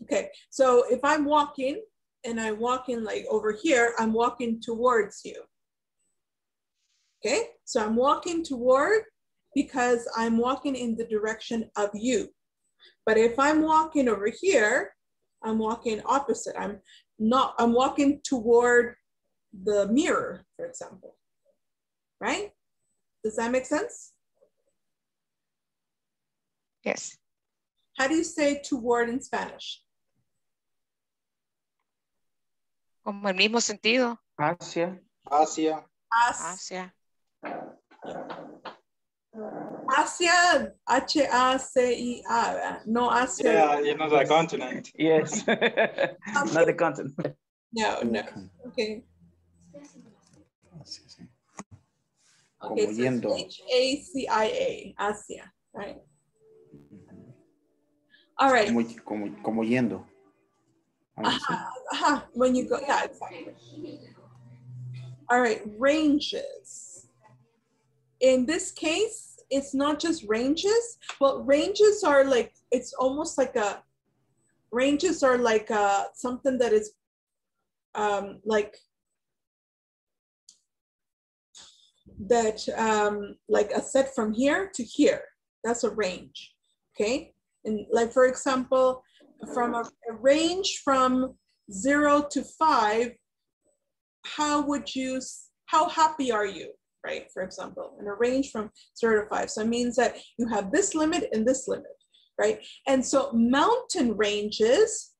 okay, so if I'm walking and I walk in like over here, I'm walking towards you. Okay, so I'm walking toward because I'm walking in the direction of you. But if I'm walking over here, I'm walking opposite. I'm not, I'm walking toward the mirror, for example, right? Does that make sense? Yes. How do you say toward in Spanish? Como el mismo sentido. Hacia. Hacia. Hacia. Hacia, H A C I A, no hacia. Yeah, you know the continent. Yes, not the continent. No, no, okay. Okay, so H A C I A, Asia, right? All right. Como, como, como yendo. Aha, aha, when you go, yeah, exactly. All right, ranges. In this case, it's not just ranges. Well, ranges are like, it's almost like a, ranges are like a, something that is um, like, that um, like a set from here to here, that's a range, okay? And like, for example, from a, a range from zero to five, how would you, how happy are you, right? For example, and a range from zero to five. So it means that you have this limit and this limit, right? And so mountain ranges,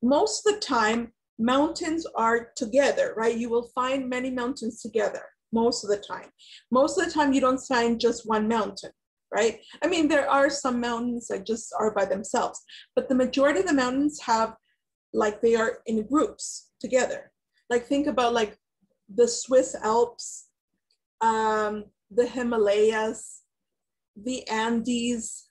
most of the time, mountains are together, right? You will find many mountains together most of the time. Most of the time, you don't find just one mountain, right? I mean, there are some mountains that just are by themselves, but the majority of the mountains have, like, they are in groups together. Like, think about like the Swiss Alps, um, the Himalayas, the Andes,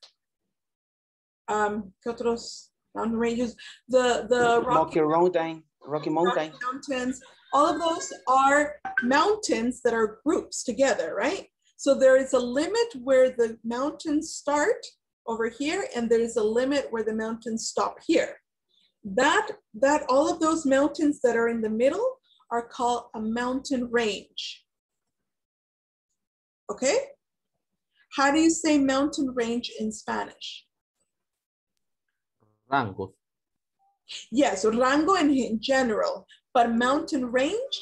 um, ¿qué otros mountain ranges? The, the Rocky, Rocky Mountain, Rocky Mountain. Rocky Mountains, all of those are mountains that are groups together, right? So there is a limit where the mountains start over here, and there is a limit where the mountains stop here. That, that all of those mountains that are in the middle are called a mountain range. Okay? How do you say mountain range in Spanish? Rango. Yes, rango in, in general, but mountain range?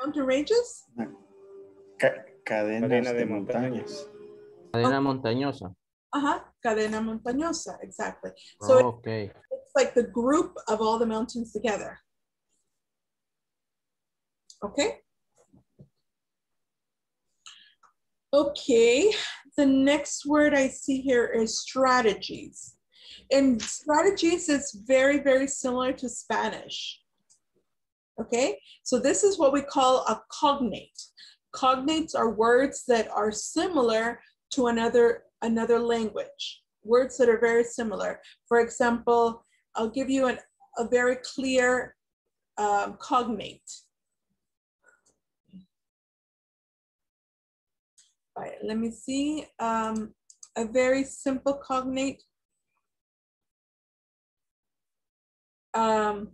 Mountain ranges? Okay. Cadenas cadena de, de montañas. montañas. Cadena oh. montañosa. Uh-huh, cadena montañosa, exactly. So oh, okay. it, it's like the group of all the mountains together. Okay. Okay, the next word I see here is strategies. And strategies is very, very similar to Spanish. Okay, so this is what we call a cognate. Cognates are words that are similar to another, another language, words that are very similar. For example, I'll give you an, a very clear um, cognate. All right, let me see, um, a very simple cognate. Um,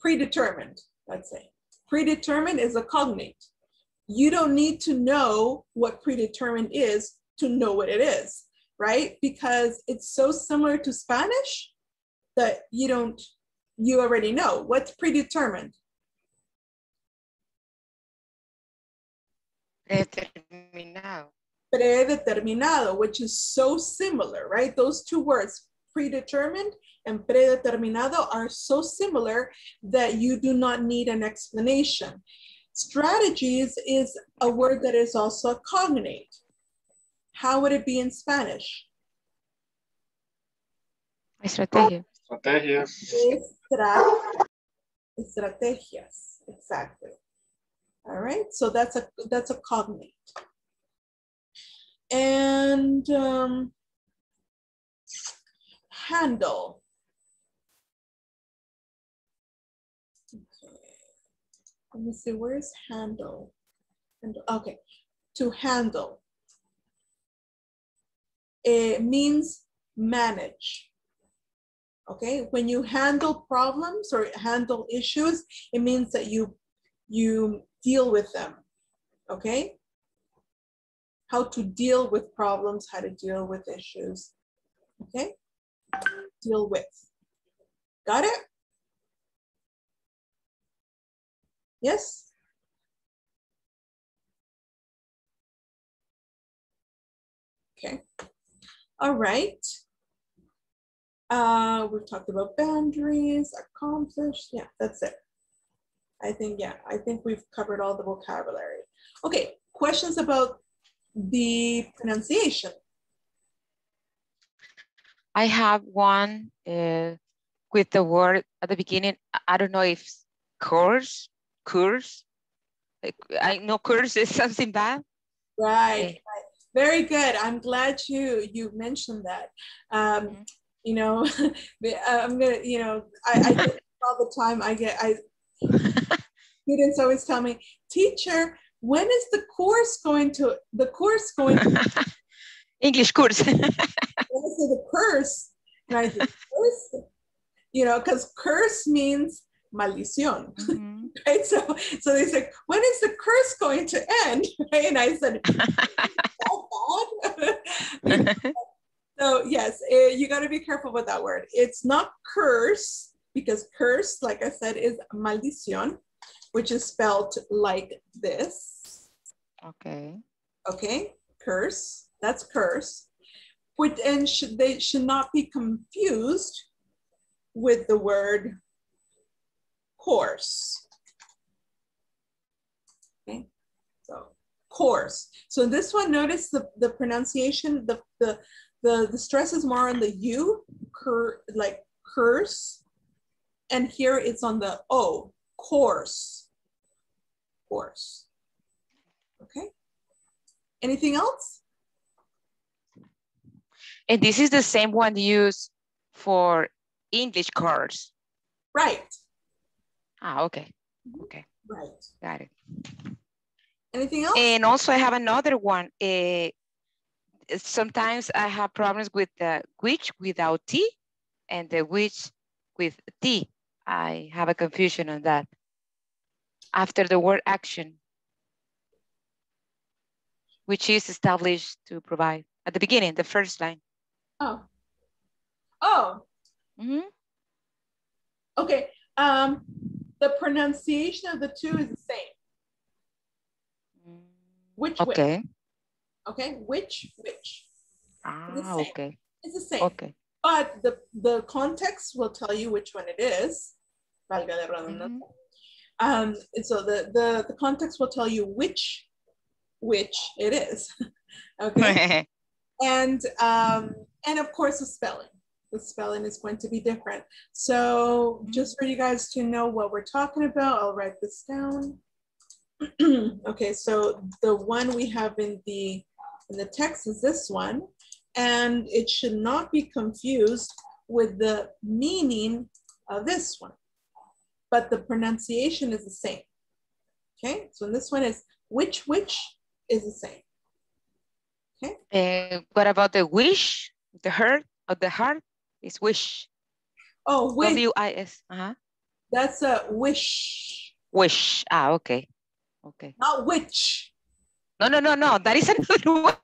Predetermined, let's say. Predetermined is a cognate. You don't need to know what predetermined is to know what it is, right? Because it's so similar to Spanish that you don't, you already know. What's predetermined? Predeterminado. Predeterminado, which is so similar, right? Those two words, predetermined and predeterminado, are so similar that you do not need an explanation. Strategies is a word that is also a cognate. How would it be in Spanish? Estrategia. Estrategias. Estrategias, exactly. All right, so that's a, that's a cognate. And um, handle. Okay. Let me see, where's handle? handle? Okay, to handle. It means manage. Okay, when you handle problems or handle issues, it means that you, you deal with them. Okay? How to deal with problems, how to deal with issues. Okay? Deal with. Got it? Yes? Okay. All right. Uh, we've talked about boundaries, accomplished. Yeah, that's it. I think, yeah, I think we've covered all the vocabulary. Okay, questions about the pronunciation? I have one uh, with the word at the beginning. I don't know if course, curse. Like, I know curse is something bad. Right. Okay. Very good. I'm glad you you mentioned that. Um, mm-hmm. You know, I'm gonna. You know, I, I get all the time. I get. I students always tell me, teacher, when is the course going to? The course going to English course. I say the curse, and I say curse, you know, because curse means maldición, mm-hmm. right? So, so they said, when is the curse going to end? Right? And I said, oh, God. So yes, it, you got to be careful with that word. It's not curse, because curse, like I said, is maldición, which is spelled like this. Okay. Okay, curse, that's curse. Which, and should, they should not be confused with the word course. Okay, so course. So this one, notice the, the pronunciation, the, the, the, the stress is more on the U, cur, like curse. And here it's on the O, course, course. Okay, anything else? And this is the same one used for English course. Right. Ah, okay, okay. Right. Got it. Anything else? And also I have another one. Uh, sometimes I have problems with the which without T and the which with T. I have a confusion on that. After the word action, which is established to provide at the beginning, the first line. Oh. Oh. Mm-hmm. Okay. Um, the pronunciation of the two is the same. Which, okay. Which? Okay. Which, which? Ah, it's okay. It's the same. Okay. But the, the context will tell you which one it is. Mm-hmm. Um, and so the, the, the context will tell you which, which it is. Okay. And, um, and of course the spelling. The spelling is going to be different. So just for you guys to know what we're talking about, I'll write this down. Okay, so the one we have in the, in the text is this one. And it should not be confused with the meaning of this one, but the pronunciation is the same. Okay, so in this one is which, which is the same. Okay. Uh, what about the wish, the heart of the heart is wish. Oh, wish. W I S, uh-huh. That's a wish. Wish, ah, okay, okay. Not which. No, no, no, no, that is another one.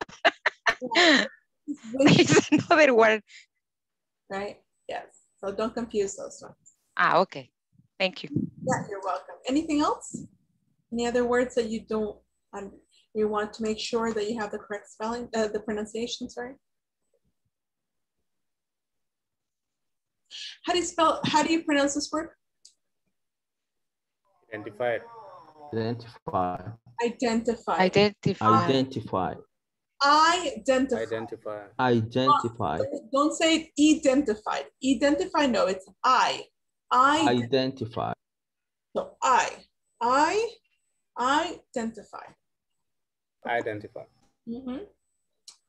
It's another word. Right, yes. So don't confuse those ones. Ah, okay. Thank you. Yeah, you're welcome. Anything else? Any other words that you don't, um, you want to make sure that you have the correct spelling, uh, the pronunciation, sorry? How do you spell, how do you pronounce this word? Identify. Identify. Identify. Identify. Identify. Identify. Identify. Identify. Don't, don't say identified. Identify, no, it's I. I identify. So I. I identify. Identify. Mm-hmm.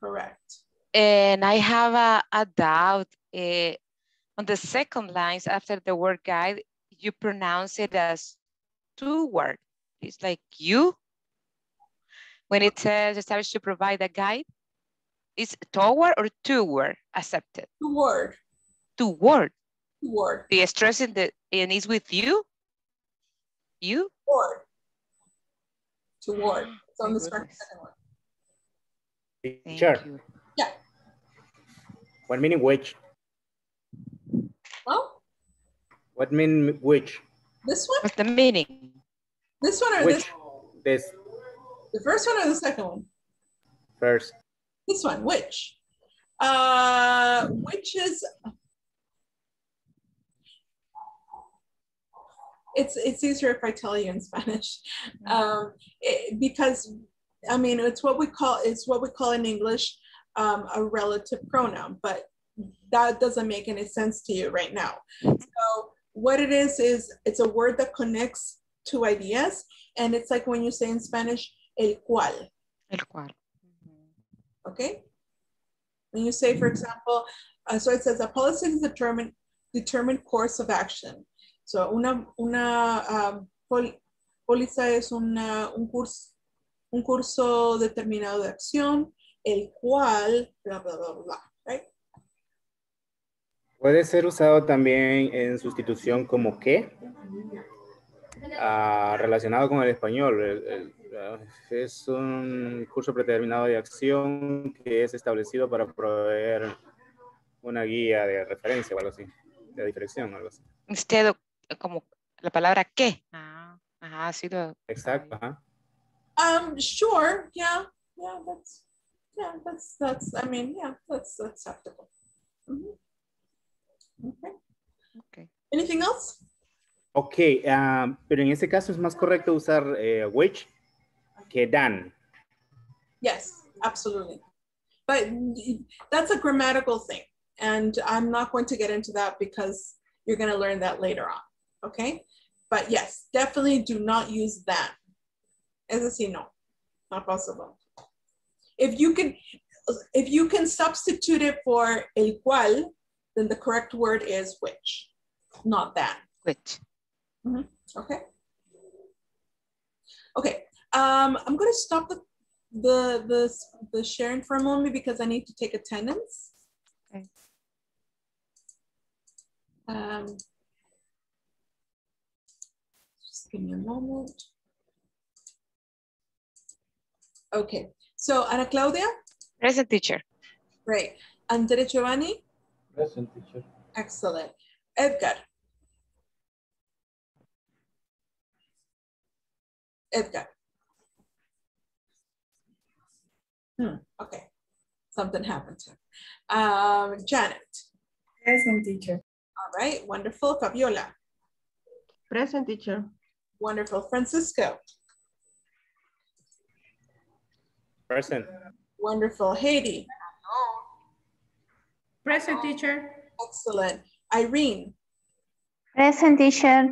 Correct. And I have a, a doubt. Uh, on the second lines after the word guide, you pronounce it as two words. It's like you. When it says established to provide a guide, it's toward or toward accepted? Toward. Toward. Toward. The stress in the, and it's with you? You? Toward. Toward. It's on the second one. Teacher. Yeah. What meaning which? Well? What mean which? This one? What's the meaning? This one or which? This one? This. The first one or the second one? First. This one, which? Uh, which is, it's, it's easier if I tell you in Spanish. Um, it, because, I mean, it's what we call, it's what we call in English um, a relative pronoun, but that doesn't make any sense to you right now. So what it is, is it's a word that connects two ideas. And it's like when you say in Spanish, el cual. El cual. Mm-hmm. Okay? When you say, for example, uh, so it says a policy is a determined, determined course of action. So una, una um, pol, póliza es una, un, curso, un curso determinado de acción, el cual, bla, bla, bla, bla, right? Puede ser usado también en sustitución como que. Uh, relacionado con el español, el, el, uh, es un curso predeterminado de acción que es establecido para proveer una guía de referencia o algo así, de dirección o algo así. Usted, como la palabra que, ah, Ajá, sí lo... Exacto, ajá. Um, sure, yeah, yeah, that's, yeah, that's, that's, I mean, yeah, that's acceptable. Mm-hmm. Okay. Okay. Anything else? Okay, um, pero en ese caso es más correcto usar eh, which que than. Yes, absolutely. But that's a grammatical thing. And I'm not going to get into that because you're going to learn that later on. Okay? But yes, definitely do not use that. Es decir, no, not possible. If you can, if you can substitute it for el cual, then the correct word is which, not that. Which. Mm-hmm. Okay. Okay. Um, I'm going to stop the, the, the, the sharing for a moment because I need to take attendance. Okay. Um, just give me a moment. Okay, so Ana Claudia? Present, teacher. Great. Andrea Giovanni? Present, teacher. Excellent. Edgar? Edgar? Hmm, okay. Something happened to him. Um, Janet? Present, teacher. All right, wonderful. Fabiola? Present, teacher. Wonderful. Francisco? Present. Wonderful. Haiti. Hello. Present, teacher. Excellent. Irene. Present, teacher.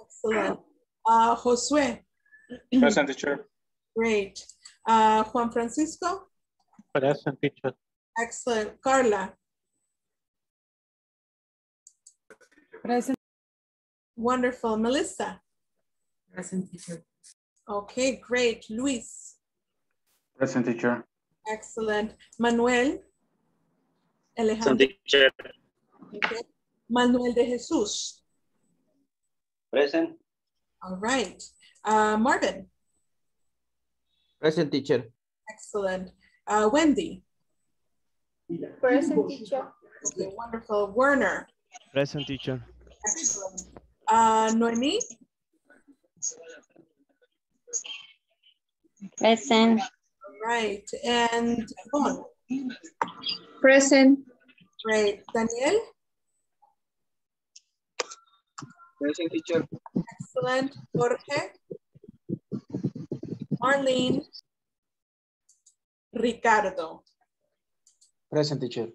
Excellent. Uh, Josue. Present, teacher. Great. Uh, Juan Francisco. Present, teacher. Excellent. Carla. Present. Wonderful. Melissa. Present, teacher. Okay, great. Luis. Present, teacher. Excellent. Manuel. Present, teacher. Okay. Manuel de Jesus. Present. All right. Uh, Marvin. Present, teacher. Excellent. Uh, Wendy. Present, teacher. Okay, wonderful. Werner. Present, teacher. Excellent. Uh, Noemi. Present. Right, and Bon. Present. Right, Daniel? Present, teacher. Excellent. Jorge? Marlene? Ricardo? Present, teacher.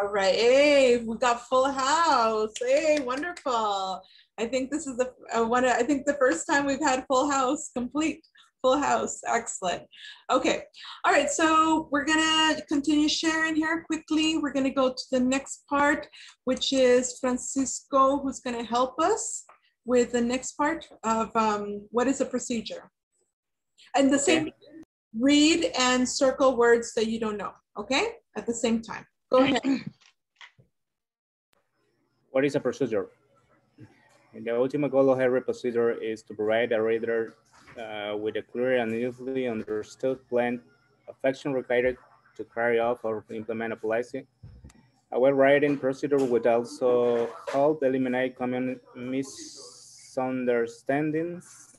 All right, hey, we got full house. Hey, wonderful. I think this is the uh, one, I think the first time we've had full house complete. Full house, excellent. Okay, all right, so we're gonna continue sharing here quickly. We're gonna go to the next part, which is Francisco, who's gonna help us with the next part of um, what is a procedure. And the same, read and circle words that you don't know, okay? At the same time, go ahead. What is a procedure? And the ultimate goal of every procedure is to provide a reader Uh, with a clear and easily understood plan of action required to carry out or implement a policy. A well-written procedure would also help eliminate common misunderstandings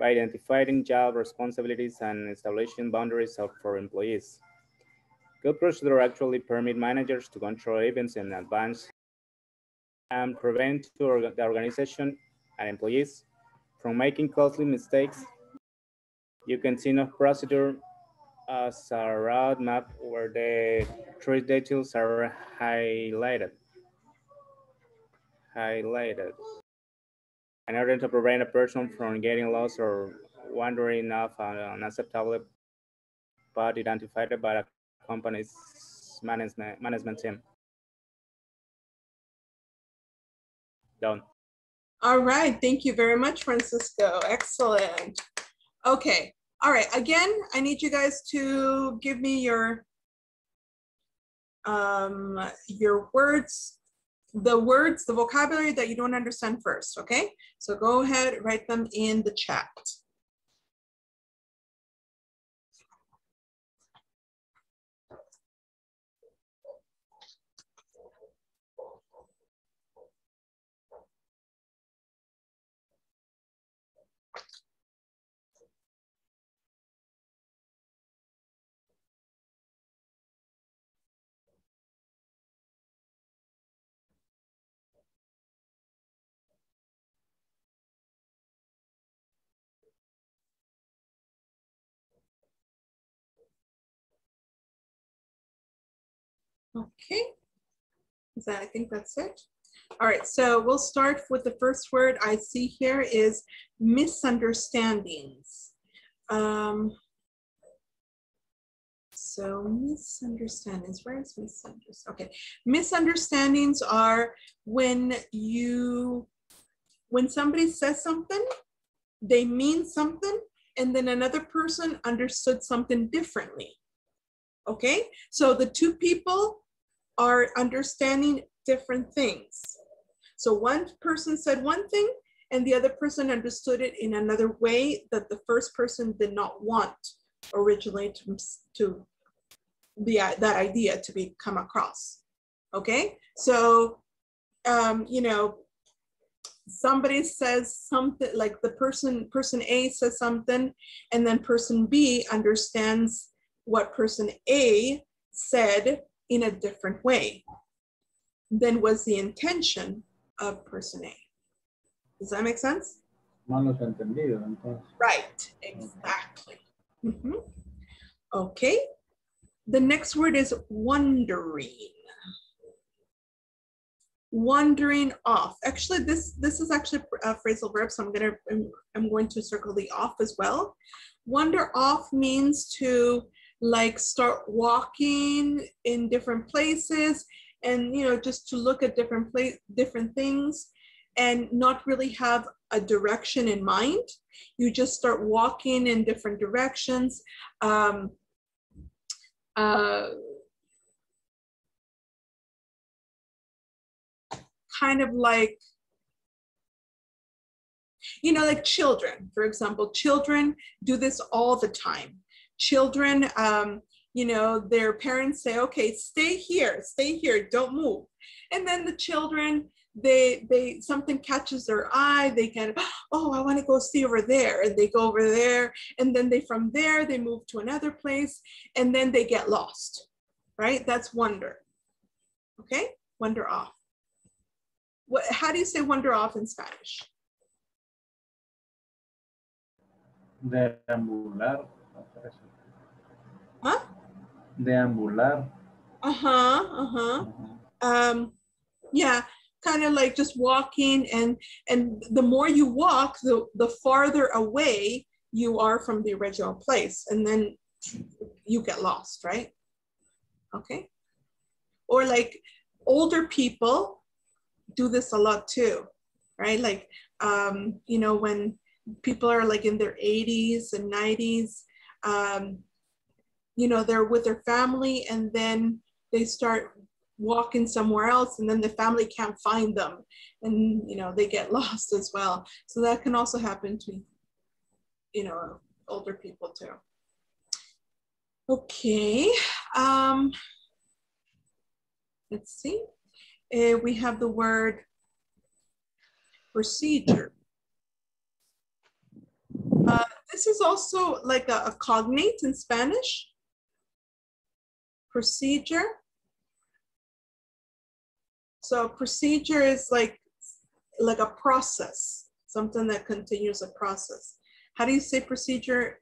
by identifying job responsibilities and establishing boundaries for employees. Good procedure actually permit managers to control events in advance and prevent the organization and employees from making costly mistakes. You can see no procedure as a roadmap where the three details are highlighted. Highlighted. In order to prevent a person from getting lost or wandering off an unacceptable path identified by a company's management, management team. Done. All right, thank you very much, Francisco. Excellent. Okay, all right, again, I need you guys to give me your, um, your words, the words, the vocabulary that you don't understand first, okay? So go ahead, write them in the chat. Okay, so I think that's it. All right, so we'll start with the first word I see here is misunderstandings. Um, so misunderstandings, where is misunderstandings? Okay, misunderstandings are when you, when somebody says something, they mean something, and then another person understood something differently. Okay, so the two people are understanding different things. So one person said one thing and the other person understood it in another way that the first person did not want originally to, to the, that idea to be come across. Okay, so, um, you know, somebody says something, like the person, person A says something, and then person B understands what person A said in a different way than was the intention of person A. Does that make sense? Malos entendidos, entonces. Right, exactly. Mm-hmm. Okay, the next word is wondering. Wandering off. Actually, this this is actually a phrasal verb, so I'm gonna I'm going to circle the off as well. Wander off means to like start walking in different places, and you know just to look at different place different things, and not really have a direction in mind. You just start walking in different directions. Um, uh, Kind of like, you know, like children, for example, children do this all the time. Children, um, you know, their parents say, okay, stay here, stay here, don't move. And then the children, they, they, something catches their eye, they can, oh, I want to go see over there. And they go over there. And then they, from there, they move to another place and then they get lost, right? That's wander. Okay, wander off. What, how do you say wander off in Spanish? Deambular. Huh? Deambular. Uh-huh, uh-huh. Um, yeah, kind of like just walking, and, and the more you walk, the, the farther away you are from the original place, and then you get lost, right? Okay. Or like older people do this a lot too, right? Like, um, you know, when people are like in their eighties and nineties, um, you know, they're with their family and then they start walking somewhere else and then the family can't find them and, you know, they get lost as well. So that can also happen to, you know, older people too. Okay, um, let's see. Uh, we have the word procedure. Uh, this is also like a, a cognate in Spanish. Procedure. So procedure is like, like a process, something that continues a process. How do you say procedure?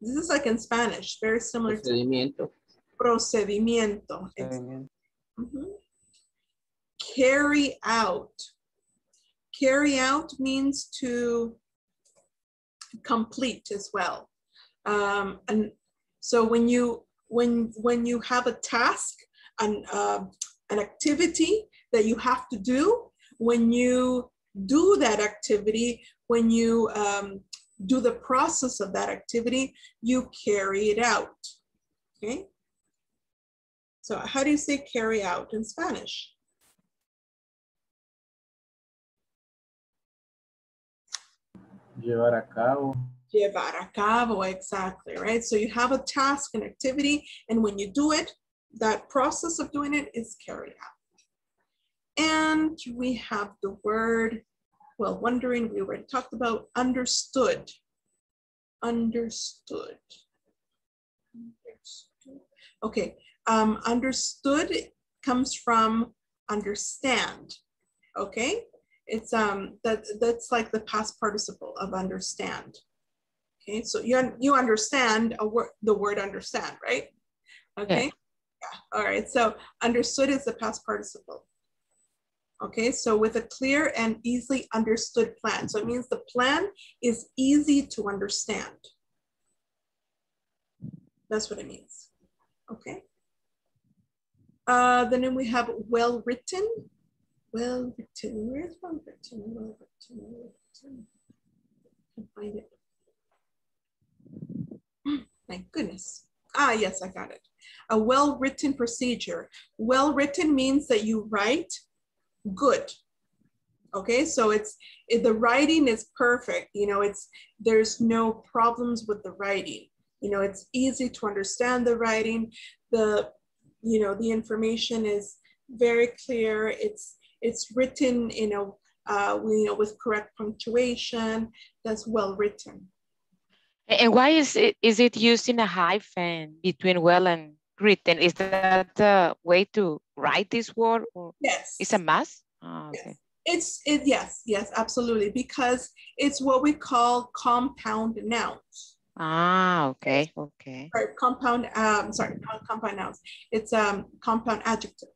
This is like in Spanish, very similar procedimiento. to procedimiento. Procedimiento. Mm-hmm. Carry out. Carry out means to complete as well. Um, and so when you when when you have a task, an uh, an activity that you have to do, when you do that activity, when you um, do the process of that activity, you carry it out. Okay. So how do you say carry out in Spanish? Llevar a cabo. Llevar a cabo, exactly, right? So you have a task, an activity, and when you do it, that process of doing it is carried out. And we have the word, well, wondering, we already talked about, understood. Understood. Understood. Okay, um, understood comes from understand, okay? It's um that that's like the past participle of understand. Okay, so you you understand a word, the word understand, right? Okay, All right, so understood is the past participle. Okay, so with a clear and easily understood plan. So it means the plan is easy to understand. That's what it means, okay? Uh, then we have well written. Well written, where's well written? Well written, well written. I can find it. Thank goodness. Ah, yes, I got it. A well-written procedure. Well-written means that you write good. Okay, so it's it, the writing is perfect. You know, it's there's no problems with the writing. You know, it's easy to understand the writing. The, you know, the information is very clear. It's it's written, you know, uh, you know, with correct punctuation. That's well-written. And why is it, is it used in a hyphen between well and written? Is that the way to write this word? Or yes. It's a must? Oh, yes. Okay. It's, it, yes, yes, absolutely. Because it's what we call compound nouns. Ah, okay, okay. Or compound, um, sorry, not compound nouns. It's um compound adjective.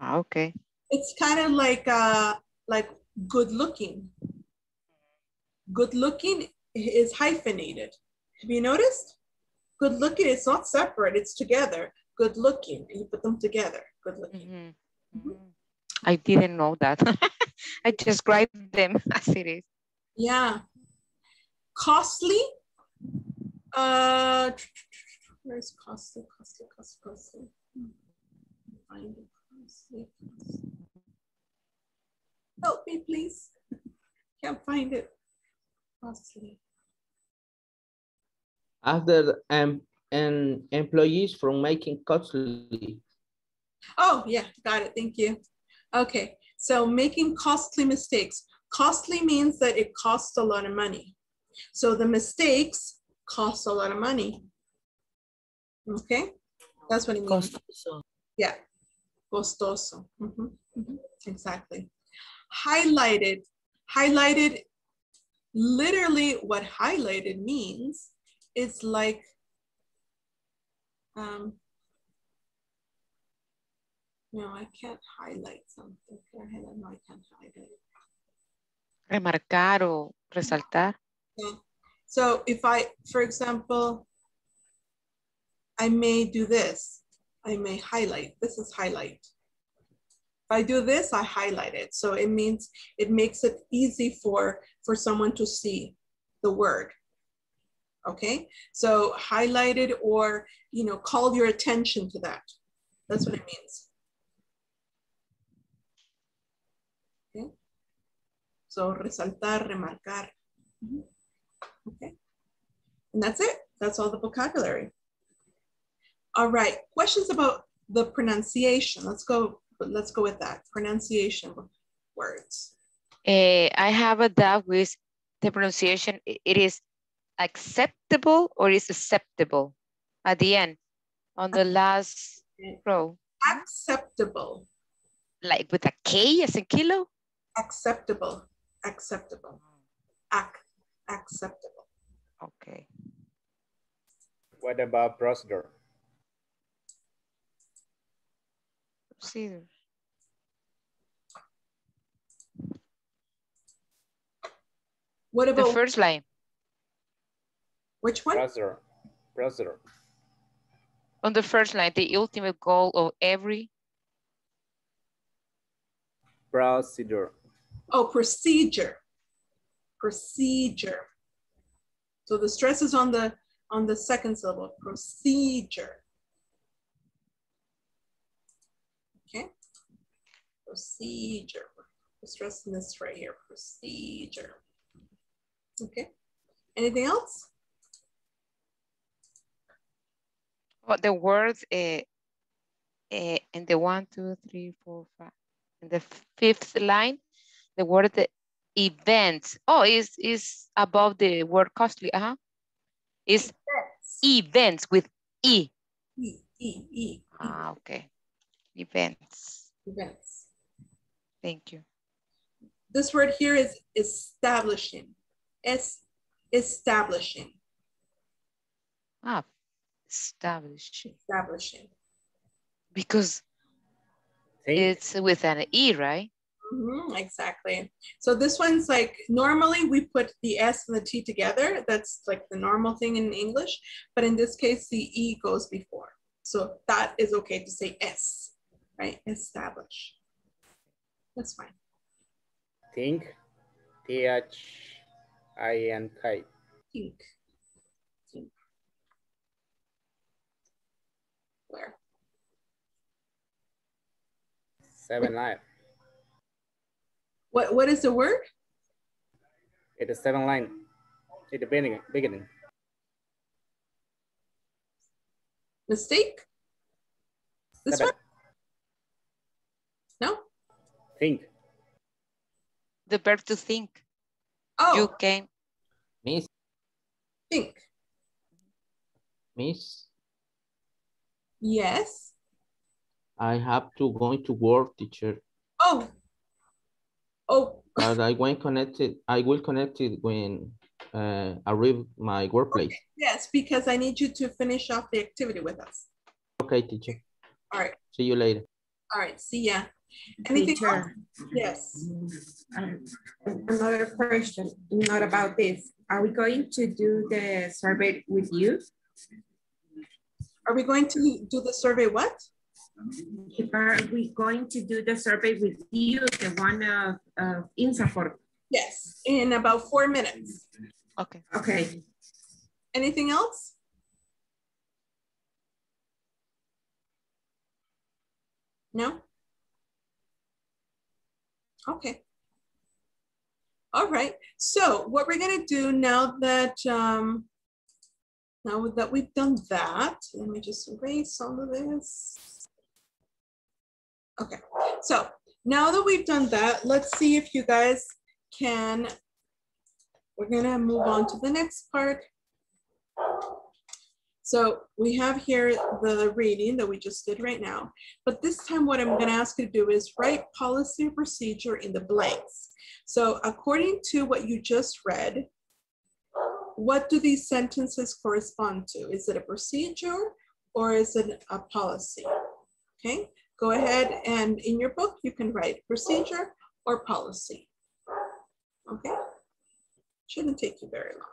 Ah, okay. It's kind of like, uh, like good looking. Good looking is hyphenated. Have you noticed? Good looking, it's not separate, it's together. Good looking, you put them together. Good looking. Mm-hmm. Mm-hmm. I didn't know that. I just write them as it is. Yeah. Costly. Uh, where's costly? Costly, costly, costly. Find it. Costly, costly. Help me, please. Can't find it. Costly. After um, and employees from making costly. Oh, yeah, got it. Thank you. Okay, so making costly mistakes. Costly means that it costs a lot of money. So the mistakes cost a lot of money. Okay, that's what it means. Costoso. Yeah, costoso. Mm-hmm. Mm-hmm. Exactly. Highlighted. Highlighted. Literally, what highlighted means is like, um, no, I can't highlight something. No, I can't highlight it. Remarcar o resaltar. Yeah. So if I, for example, I may do this. I may highlight. This is highlight. If I do this, I highlight it. So it means it makes it easy for, for someone to see the word. Okay, so highlighted or, you know, call your attention to that. That's what it means. Okay, so resaltar, remarcar. Mm-hmm. Okay, and that's it. That's all the vocabulary. All right, questions about the pronunciation. Let's go. But let's go with that pronunciation words. Uh, I have a doubt with the pronunciation. It is acceptable or is acceptable at the end on the last row. Acceptable. Like with a K as in kilo? Acceptable. Acceptable. Ac acceptable. Okay. What about procedure? Procedure. What about the first line? Which one? Brother. Brother. On the first line, the ultimate goal of every procedure. Oh, procedure. Procedure. So the stress is on the on the second syllable. Procedure. Okay. Procedure. We're stressing this right here. Procedure. Okay. Anything else? But the words uh, uh, in the one, two, three, four, five, in the fifth line, the word the events. Oh, is is above the word costly. Uh huh. Is events. Events with e. E e e. Ah, okay. Events. Events. Thank you. This word here is establishing. Es establishing. Ah. Establishing. Establishing. Because see? It's with an E, right? Mm-hmm, exactly. So this one's like, normally we put the S and the T together. That's like the normal thing in English. But in this case, the E goes before. So that is okay to say S, right? Establish. That's fine. Think, T H I N K. Think. Think. Where? Seven Live. What, what is the word? It is seven line at the beginning. beginning. Mistake? This seven. One? No? Think. The verb to think. Oh. You can. Miss. Think. Miss. Yes. I have to go to work, teacher. Oh. Oh. But I went connected. I will connect it when uh, I arrive my workplace. Okay. Yes, because I need you to finish off the activity with us. Okay, teacher. All right. See you later. All right. See ya. Anything teacher. Else? Yes. Um, another question, not about this. Are we going to do the survey with you? Are we going to do the survey what? If are we going to do the survey with you, the one of uh, INSAFORP? Yes, in about four minutes. Okay. Okay. Anything else? No? Okay. All right. So what we're going to do now that, um, now that we've done that, let me just erase some of this. Okay, so now that we've done that, let's see if you guys can, we're gonna move on to the next part. So we have here the reading that we just did right now, but this time what I'm gonna ask you to do is write policy or procedure in the blanks. So according to what you just read, what do these sentences correspond to? Is it a procedure or is it a policy? Okay. Go ahead and in your book, you can write procedure or policy. Okay? Shouldn't take you very long.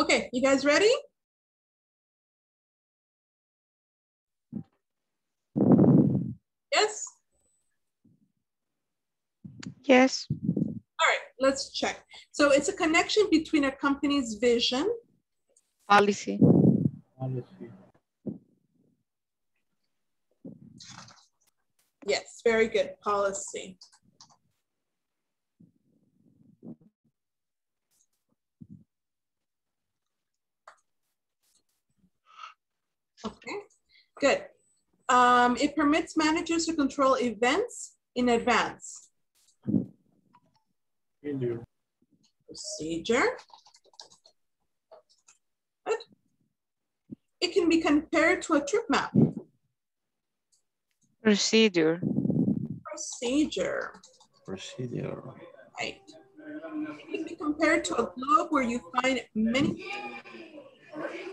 Okay, you guys ready? Yes? Yes. All right, let's check. So it's a connection between a company's vision. Policy. Policy. Yes, very good, policy. Okay, good. Um, it permits managers to control events in advance. Procedure. Procedure. Good. It can be compared to a trip map. Procedure. Procedure. Procedure. Right. It can be compared to a globe where you find many things.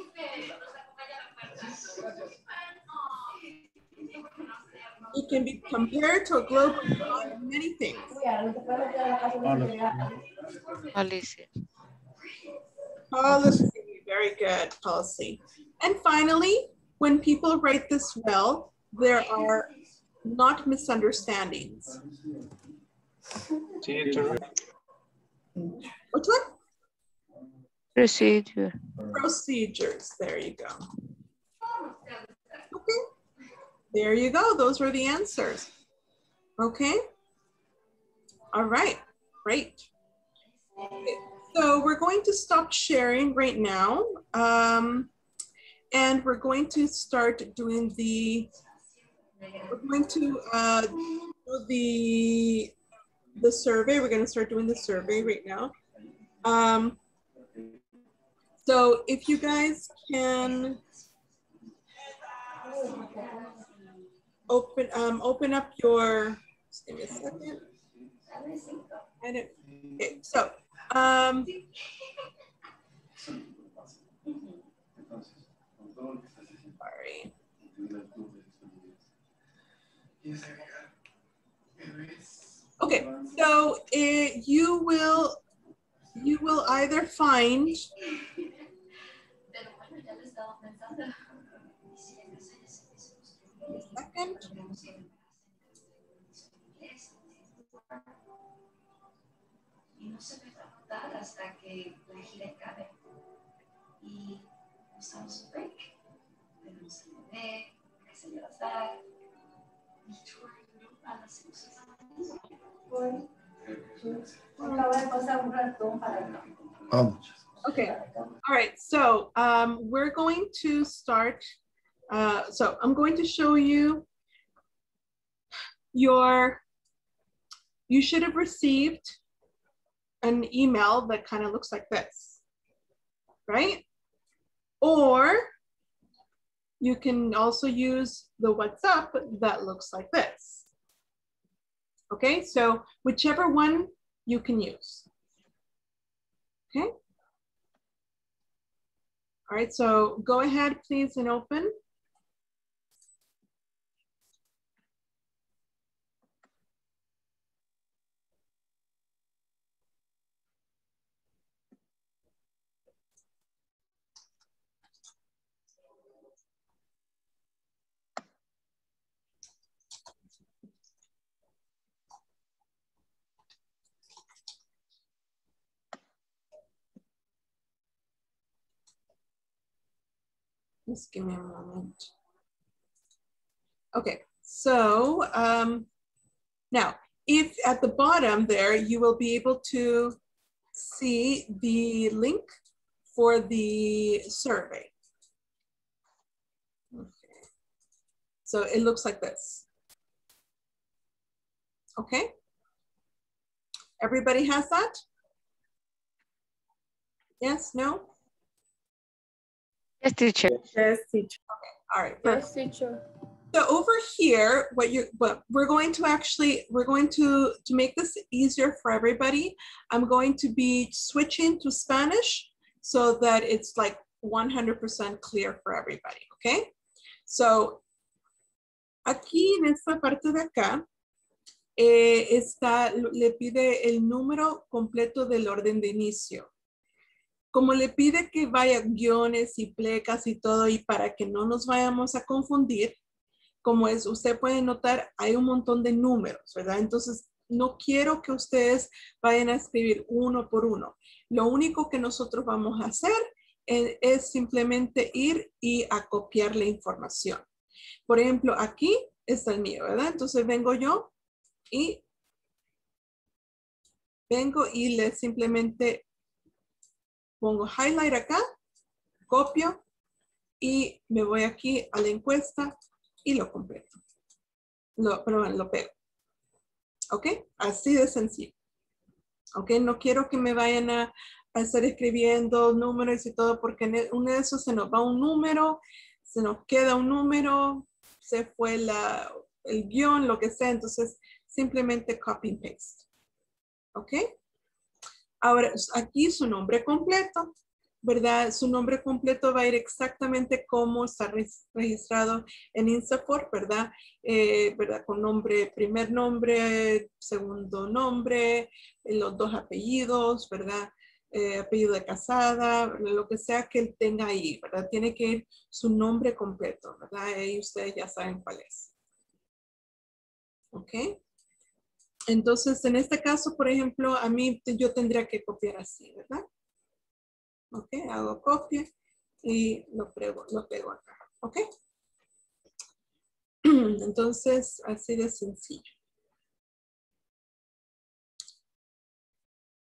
It can be compared to a globe of many things. Policy. Policy. Very good, policy. And finally, when people write this well, there are not misunderstandings. Procedure. Which one? Procedure. Procedures. There you go. Okay. There you go. Those were the answers. Okay. All right. Great. Okay. So we're going to stop sharing right now. Um, and we're going to start doing the, we're going to uh, do the, the survey. We're gonna start doing the survey right now. Um, so if you guys can, Open, um, open up your, just give me a second. I don't, okay, so, um, sorry. Okay, so it, you will, you will either find, second. Okay. All right. So um, we're going to start. Uh, so I'm going to show you your, you should have received an email that kind of looks like this, right? Or you can also use the WhatsApp that looks like this. Okay, so whichever one you can use. Okay. All right, so go ahead, please, and open. Just give me a moment. Okay, so um, now if at the bottom there, you will be able to see the link for the survey. Okay, so it looks like this. Okay, everybody has that? Yes, no? Yes, teacher. Yes, teacher. Okay. All right. Yes, teacher. So over here, what you what we're going to actually we're going to to make this easier for everybody. I'm going to be switching to Spanish so that it's like one hundred percent clear for everybody. Okay. So aquí en esta parte de acá eh, está le pide el número completo del orden de inicio. Como le pide que vaya guiones y plecas y todo, y para que no nos vayamos a confundir, como es, usted puede notar, hay un montón de números, ¿verdad? Entonces, no quiero que ustedes vayan a escribir uno por uno. Lo único que nosotros vamos a hacer es, es simplemente ir y a copiar la información. Por ejemplo, aquí está el mío, ¿verdad? Entonces, vengo yo y vengo y le simplemente pongo highlight acá, copio y me voy aquí a la encuesta y lo completo. Lo, perdón, lo pego. ¿Ok? Así de sencillo. ¿Ok? No quiero que me vayan a, a estar escribiendo números y todo porque en uno de esos se nos va un número, se nos queda un número, se fue la, el guión, lo que sea. Entonces, simplemente copy and paste. ¿Ok? Ahora, aquí su nombre completo, ¿verdad? Su nombre completo va a ir exactamente como está registrado en INSAFORP, ¿verdad? Eh, ¿verdad? Con nombre, primer nombre, segundo nombre, los dos apellidos, ¿verdad? Eh, apellido de casada, lo que sea que él tenga ahí, ¿verdad? Tiene que ir su nombre completo, ¿verdad? Ahí ustedes ya saben cuál es. ¿Ok? Entonces, en este caso, por ejemplo, a mí yo tendría que copiar así, ¿verdad? Ok, hago copia y lo pego, lo pego acá, ¿ok? Entonces, así de sencillo.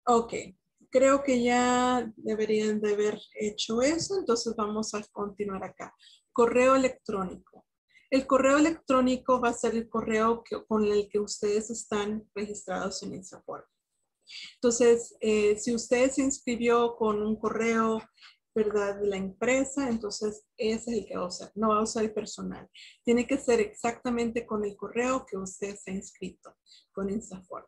Ok, creo que ya deberían de haber hecho eso, entonces vamos a continuar acá. Correo electrónico. El correo electrónico va a ser el correo que, con el que ustedes están registrados en INSAFORP. Entonces, eh, si usted se inscribió con un correo, ¿verdad? De la empresa, entonces ese es el que va a usar. No va a usar el personal. Tiene que ser exactamente con el correo que usted se ha inscrito con INSAFORP.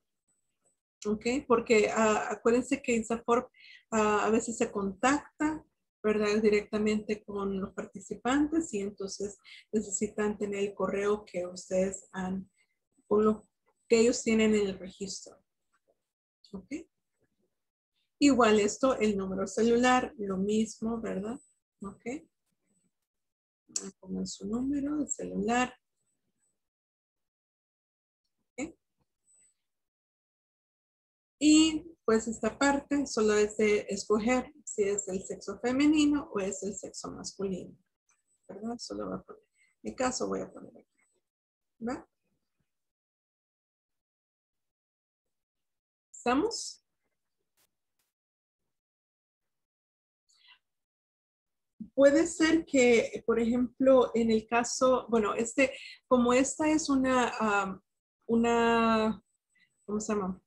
¿Ok? Porque uh, acuérdense que INSAFORP uh, a veces se contacta, ¿verdad? Directamente con los participantes y entonces necesitan tener el correo que ustedes han, o lo que ellos tienen en el registro. ¿Ok? Igual esto, el número celular, lo mismo, ¿verdad? ¿Ok? Pongan su número, el celular. ¿Ok? Y pues esta parte solo es de escoger si es el sexo femenino o es el sexo masculino, ¿verdad? Solo voy a poner, en mi caso voy a poner aquí, ¿verdad? ¿Estamos? Puede ser que, por ejemplo, en el caso, bueno, este, como esta es una, um, una, ¿cómo se llama?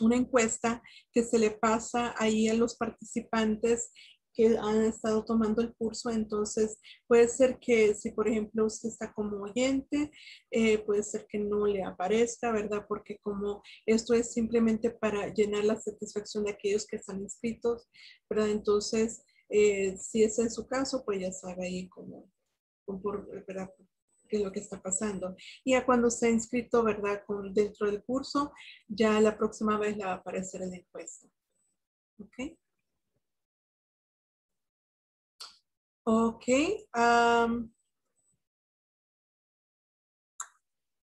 Una encuesta que se le pasa ahí a los participantes que han estado tomando el curso. Entonces, puede ser que si, por ejemplo, usted está como oyente, eh, puede ser que no le aparezca, ¿verdad? Porque como esto es simplemente para llenar la satisfacción de aquellos que están inscritos, ¿verdad? Entonces, eh, si ese es su caso, pues ya sabe ahí cómo, ¿verdad? Que es lo que está pasando. Y ya cuando se ha inscrito, ¿verdad? Con, dentro del curso, ya la próxima vez le va a aparecer en la encuesta. ¿Ok? Ok. Um,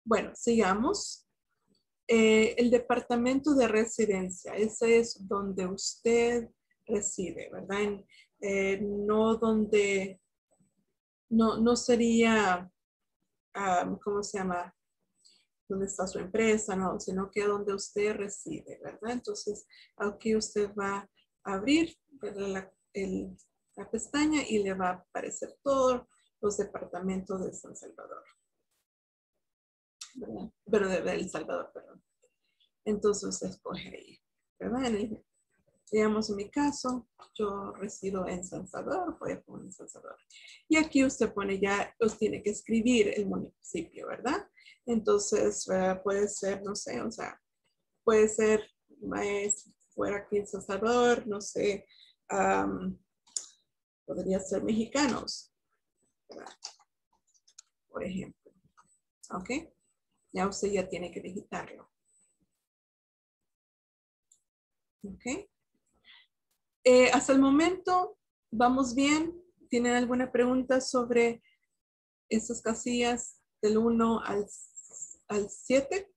bueno, sigamos. Eh, el departamento de residencia, ese es donde usted reside, ¿verdad? En, eh, no donde, no, no sería... Um, ¿cómo se llama? ¿Dónde está su empresa? No, sino que a donde usted reside, ¿verdad? Entonces, aquí usted va a abrir la, el, la pestaña y le va a aparecer todos los departamentos de San Salvador. ¿Verdad? Pero de El Salvador, perdón. Entonces, usted escoge ahí, ¿verdad? En el, digamos, en mi caso, yo resido en San Salvador, voy a poner en San Salvador. Y aquí usted pone ya, los tiene que escribir el municipio, ¿verdad? Entonces, uh, puede ser, no sé, o sea, puede ser, si fuera aquí en San Salvador, no sé, um, podría ser mexicanos, ¿verdad? Por ejemplo, ¿ok? Ya usted ya tiene que digitarlo. ¿Ok? Eh, hasta el momento, ¿vamos bien? ¿Tienen alguna pregunta sobre estas casillas del uno al, al siete?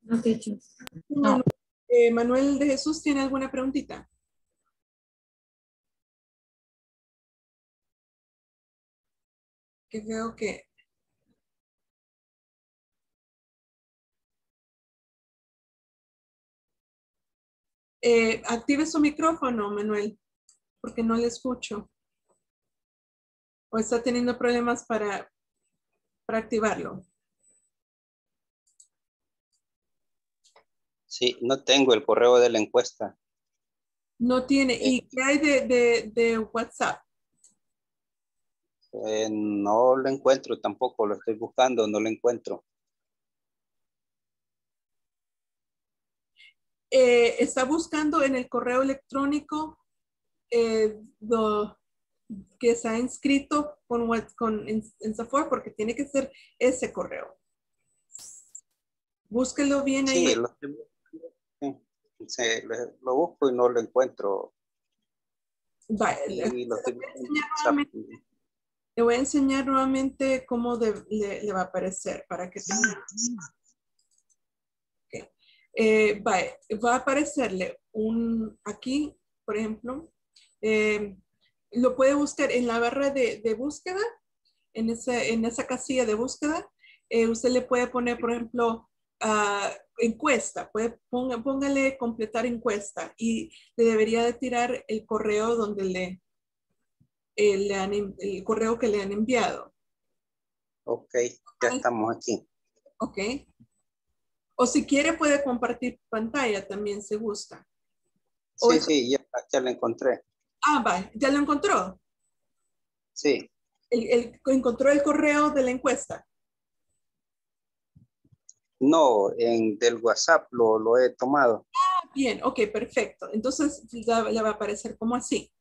No, teacher. No. Eh, Manuel de Jesús, ¿tiene alguna preguntita? Que veo que... Eh, active su micrófono, Manuel, porque no le escucho. O está teniendo problemas para, para activarlo. Sí, no tengo el correo de la encuesta. No tiene. Eh, ¿Y qué hay de, de, de WhatsApp? Eh, no lo encuentro tampoco. Lo estoy buscando, no lo encuentro. eh, está buscando en el correo electrónico eh, do, que está inscrito con, con INSAFORP, porque tiene que ser ese correo. Búsquelo bien ahí. Sí, lo, sí, lo busco y no lo encuentro. Vale. Y lo tengo en Le voy a enseñar nuevamente cómo de, le, le va a aparecer para que tenga. Okay. Eh, va, va a aparecerle un aquí, por ejemplo. Eh, lo puede buscar en la barra de, de búsqueda, en esa, en esa casilla de búsqueda. Eh, usted le puede poner, por ejemplo, uh, encuesta. Puede, ponga, póngale completar encuesta y le debería de tirar el correo donde le. El, el correo que le han enviado. Ok, ya estamos aquí. Ok. O si quiere puede compartir pantalla también si gusta. O sí, es... sí, ya, ya lo encontré. Ah, va, ¿ya lo encontró? Sí. El, el, ¿Encontró el correo de la encuesta? No, en, del WhatsApp lo, lo he tomado. Ah, bien, ok, perfecto. Entonces ya le va a aparecer como así.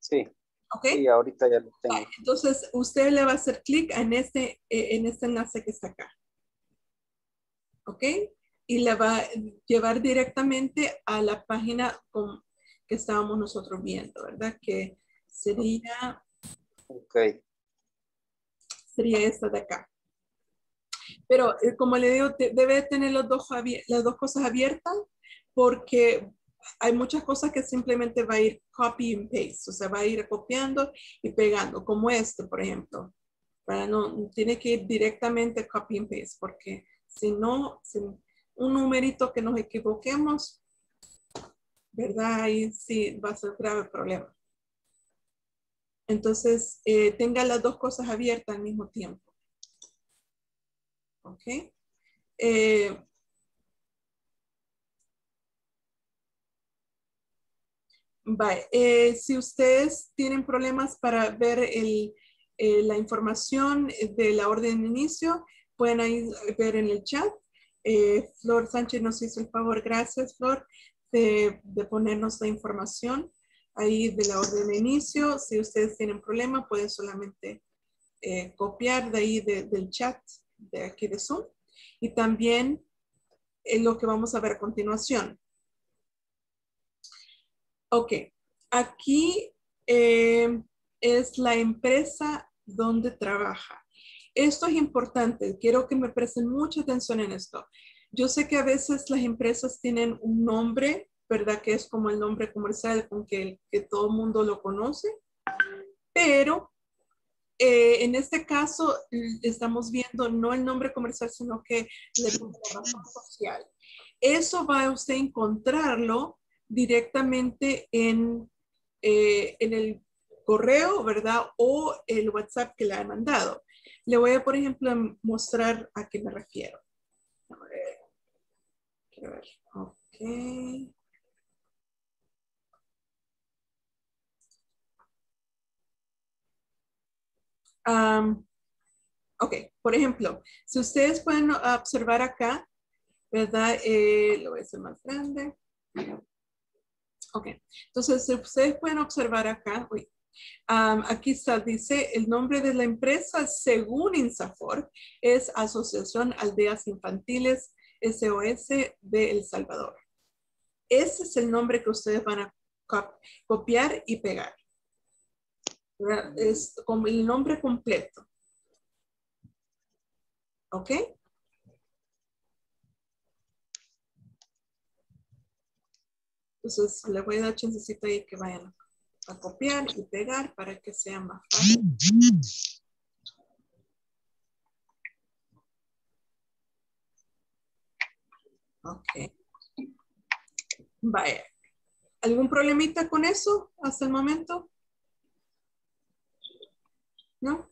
Sí. Okay. Sí, ahorita ya lo tengo. Entonces, usted le va a hacer clic en este, en este enlace que está acá. ¿Ok? Y le va a llevar directamente a la página con, que estábamos nosotros viendo, ¿verdad? Que sería... Ok. Sería esta de acá. Pero, como le digo, debe tener los dos, las dos cosas abiertas porque... hay muchas cosas que simplemente va a ir copy and paste, o sea, va a ir copiando y pegando, como este, por ejemplo. Para no, tiene que ir directamente copy and paste, porque si no, si un numerito que nos equivoquemos, ¿verdad? Ahí sí va a ser grave el problema. Entonces, eh, tenga las dos cosas abiertas al mismo tiempo. ¿Ok? Eh, Eh, si ustedes tienen problemas para ver el, eh, la información de la orden de inicio, pueden ahí ver en el chat. Eh, Flor Sánchez nos hizo el favor, gracias Flor, de, de ponernos la información ahí de la orden de inicio. Si ustedes tienen problemas, pueden solamente eh, copiar de ahí de, del chat de aquí de Zoom. Y también eh, lo que vamos a ver a continuación. Ok, aquí eh, es la empresa donde trabaja. Esto es importante, quiero que me presten mucha atención en esto. Yo sé que a veces las empresas tienen un nombre, ¿verdad? Que es como el nombre comercial con que, que todo el mundo lo conoce. Pero eh, en este caso estamos viendo no el nombre comercial, sino que le pongo la razón social. Eso va a usted encontrarlo directamente en, eh, en el correo, ¿verdad? O el WhatsApp que le han mandado. Le voy a, por ejemplo, mostrar a qué me refiero. A ver. Quiero ver. Ok. Um, ok, por ejemplo, si ustedes pueden observar acá, ¿verdad? Eh, lo voy a hacer más grande. Ok, entonces ustedes pueden observar acá, uy, um, aquí está, dice el nombre de la empresa según INSAFORP es Asociación Aldeas Infantiles S O S de El Salvador. Ese es el nombre que ustedes van a cop copiar y pegar. Es como el nombre completo. Ok. Entonces le voy a dar chancecito ahí que vayan a copiar y pegar para que sea más fácil. Ok. Vaya. ¿Algún problemita con eso hasta el momento? ¿No?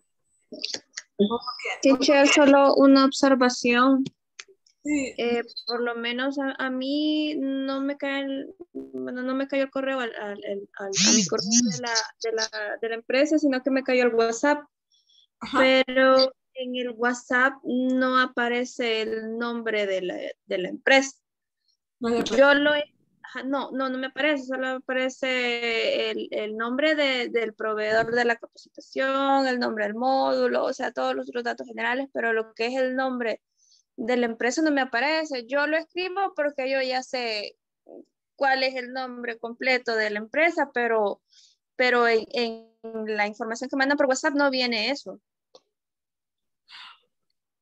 Teacher, solo una observación. Sí. Eh, por lo menos a, a mí no me cae el, bueno, no me cayó el correo al, al, al, al, a mi correo de la, de, la, de la empresa, sino que me cayó el WhatsApp. Ajá. Pero en el WhatsApp no aparece el nombre de la, de la empresa. No, yo lo he, ajá, no, no, no me aparece, solo me aparece el, el nombre de, del proveedor de la capacitación, el nombre del módulo, o sea, todos los otros datos generales, pero lo que es el nombre de la empresa no me aparece. Yo lo escribo porque yo ya sé cuál es el nombre completo de la empresa, pero, pero en, en la información que mandan por WhatsApp no viene eso.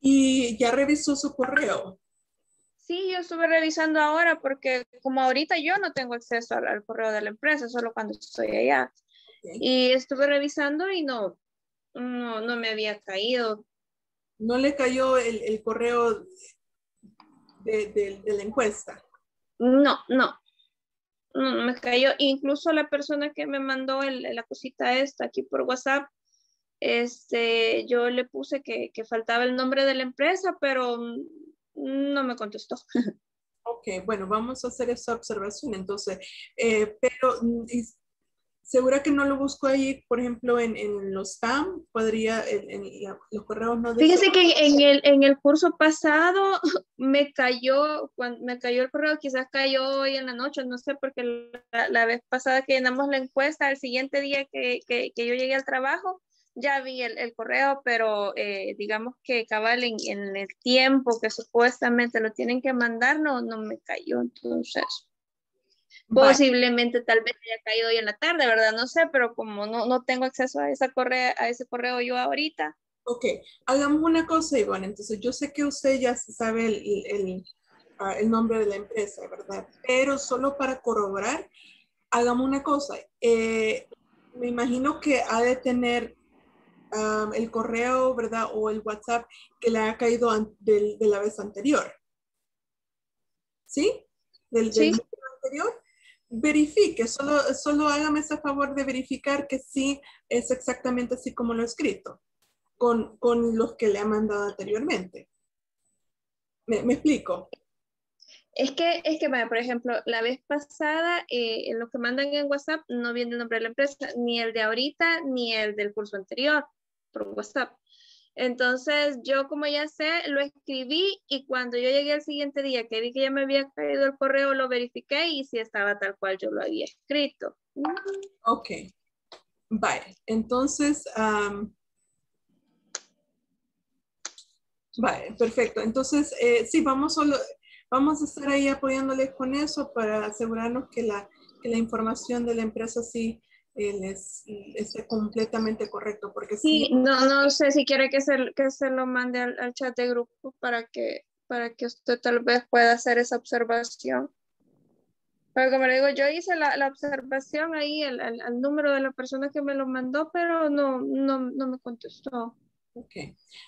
¿Y ya revisó su correo? Sí, yo estuve revisando ahora porque como ahorita yo no tengo acceso al, al correo de la empresa, solo cuando estoy allá. Okay. Y estuve revisando y no, no, no me había caído. ¿No le cayó el, el correo de, de, de la encuesta? No, no, no, no me cayó. Incluso la persona que me mandó el, la cosita esta aquí por WhatsApp, este, yo le puse que, que faltaba el nombre de la empresa, pero no me contestó. Ok, bueno, vamos a hacer esa observación entonces. Eh, pero segura que no lo busco ahí, por ejemplo, en, en los spam, podría, en, en la, los correos no. Fíjese que en el, en el curso pasado me cayó, cuando me cayó el correo, quizás cayó hoy en la noche, no sé, porque la, la vez pasada que llenamos la encuesta, el siguiente día que, que, que yo llegué al trabajo, ya vi el, el correo, pero eh, digamos que cabal en, en el tiempo que supuestamente lo tienen que mandar, no, no me cayó. Entonces, vale. Posiblemente tal vez haya caído hoy en la tarde, ¿verdad? No sé, pero como no, no tengo acceso a, esa correa, a ese correo yo ahorita. Ok, hagamos una cosa, Ivonne. Entonces, yo sé que usted ya sabe el, el, el nombre de la empresa, ¿verdad? Pero solo para corroborar, hagamos una cosa. Eh, me imagino que ha de tener... Um, el correo, ¿verdad? O el WhatsApp que le ha caído de, de la vez anterior. ¿Sí? Del, sí. del anterior. Verifique, solo, solo hágame ese favor de verificar que sí es exactamente así como lo he escrito, con, con los que le ha mandado anteriormente. ¿Me, me explico? Es que, es que, por ejemplo, la vez pasada, eh, los que mandan en WhatsApp no viene el nombre de la empresa, ni el de ahorita, ni el del curso anterior, por WhatsApp. Entonces, yo como ya sé, lo escribí y cuando yo llegué al siguiente día, que vi que ya me había caído el correo, lo verifiqué y si estaba tal cual yo lo había escrito. Ok. Vale. Entonces... Um... Vale, perfecto. Entonces, eh, sí, vamos solo... Vamos a estar ahí apoyándoles con eso para asegurarnos que la, que la información de la empresa sí eh, les, esté completamente correcto. Porque sí, sí, no, no sé si quiere que se, que se lo mande al, al chat de grupo para que, para que usted tal vez pueda hacer esa observación. Pero como le digo, yo hice la, la observación ahí al, al, al número de la persona que me lo mandó, pero no, no, no me contestó. Ok.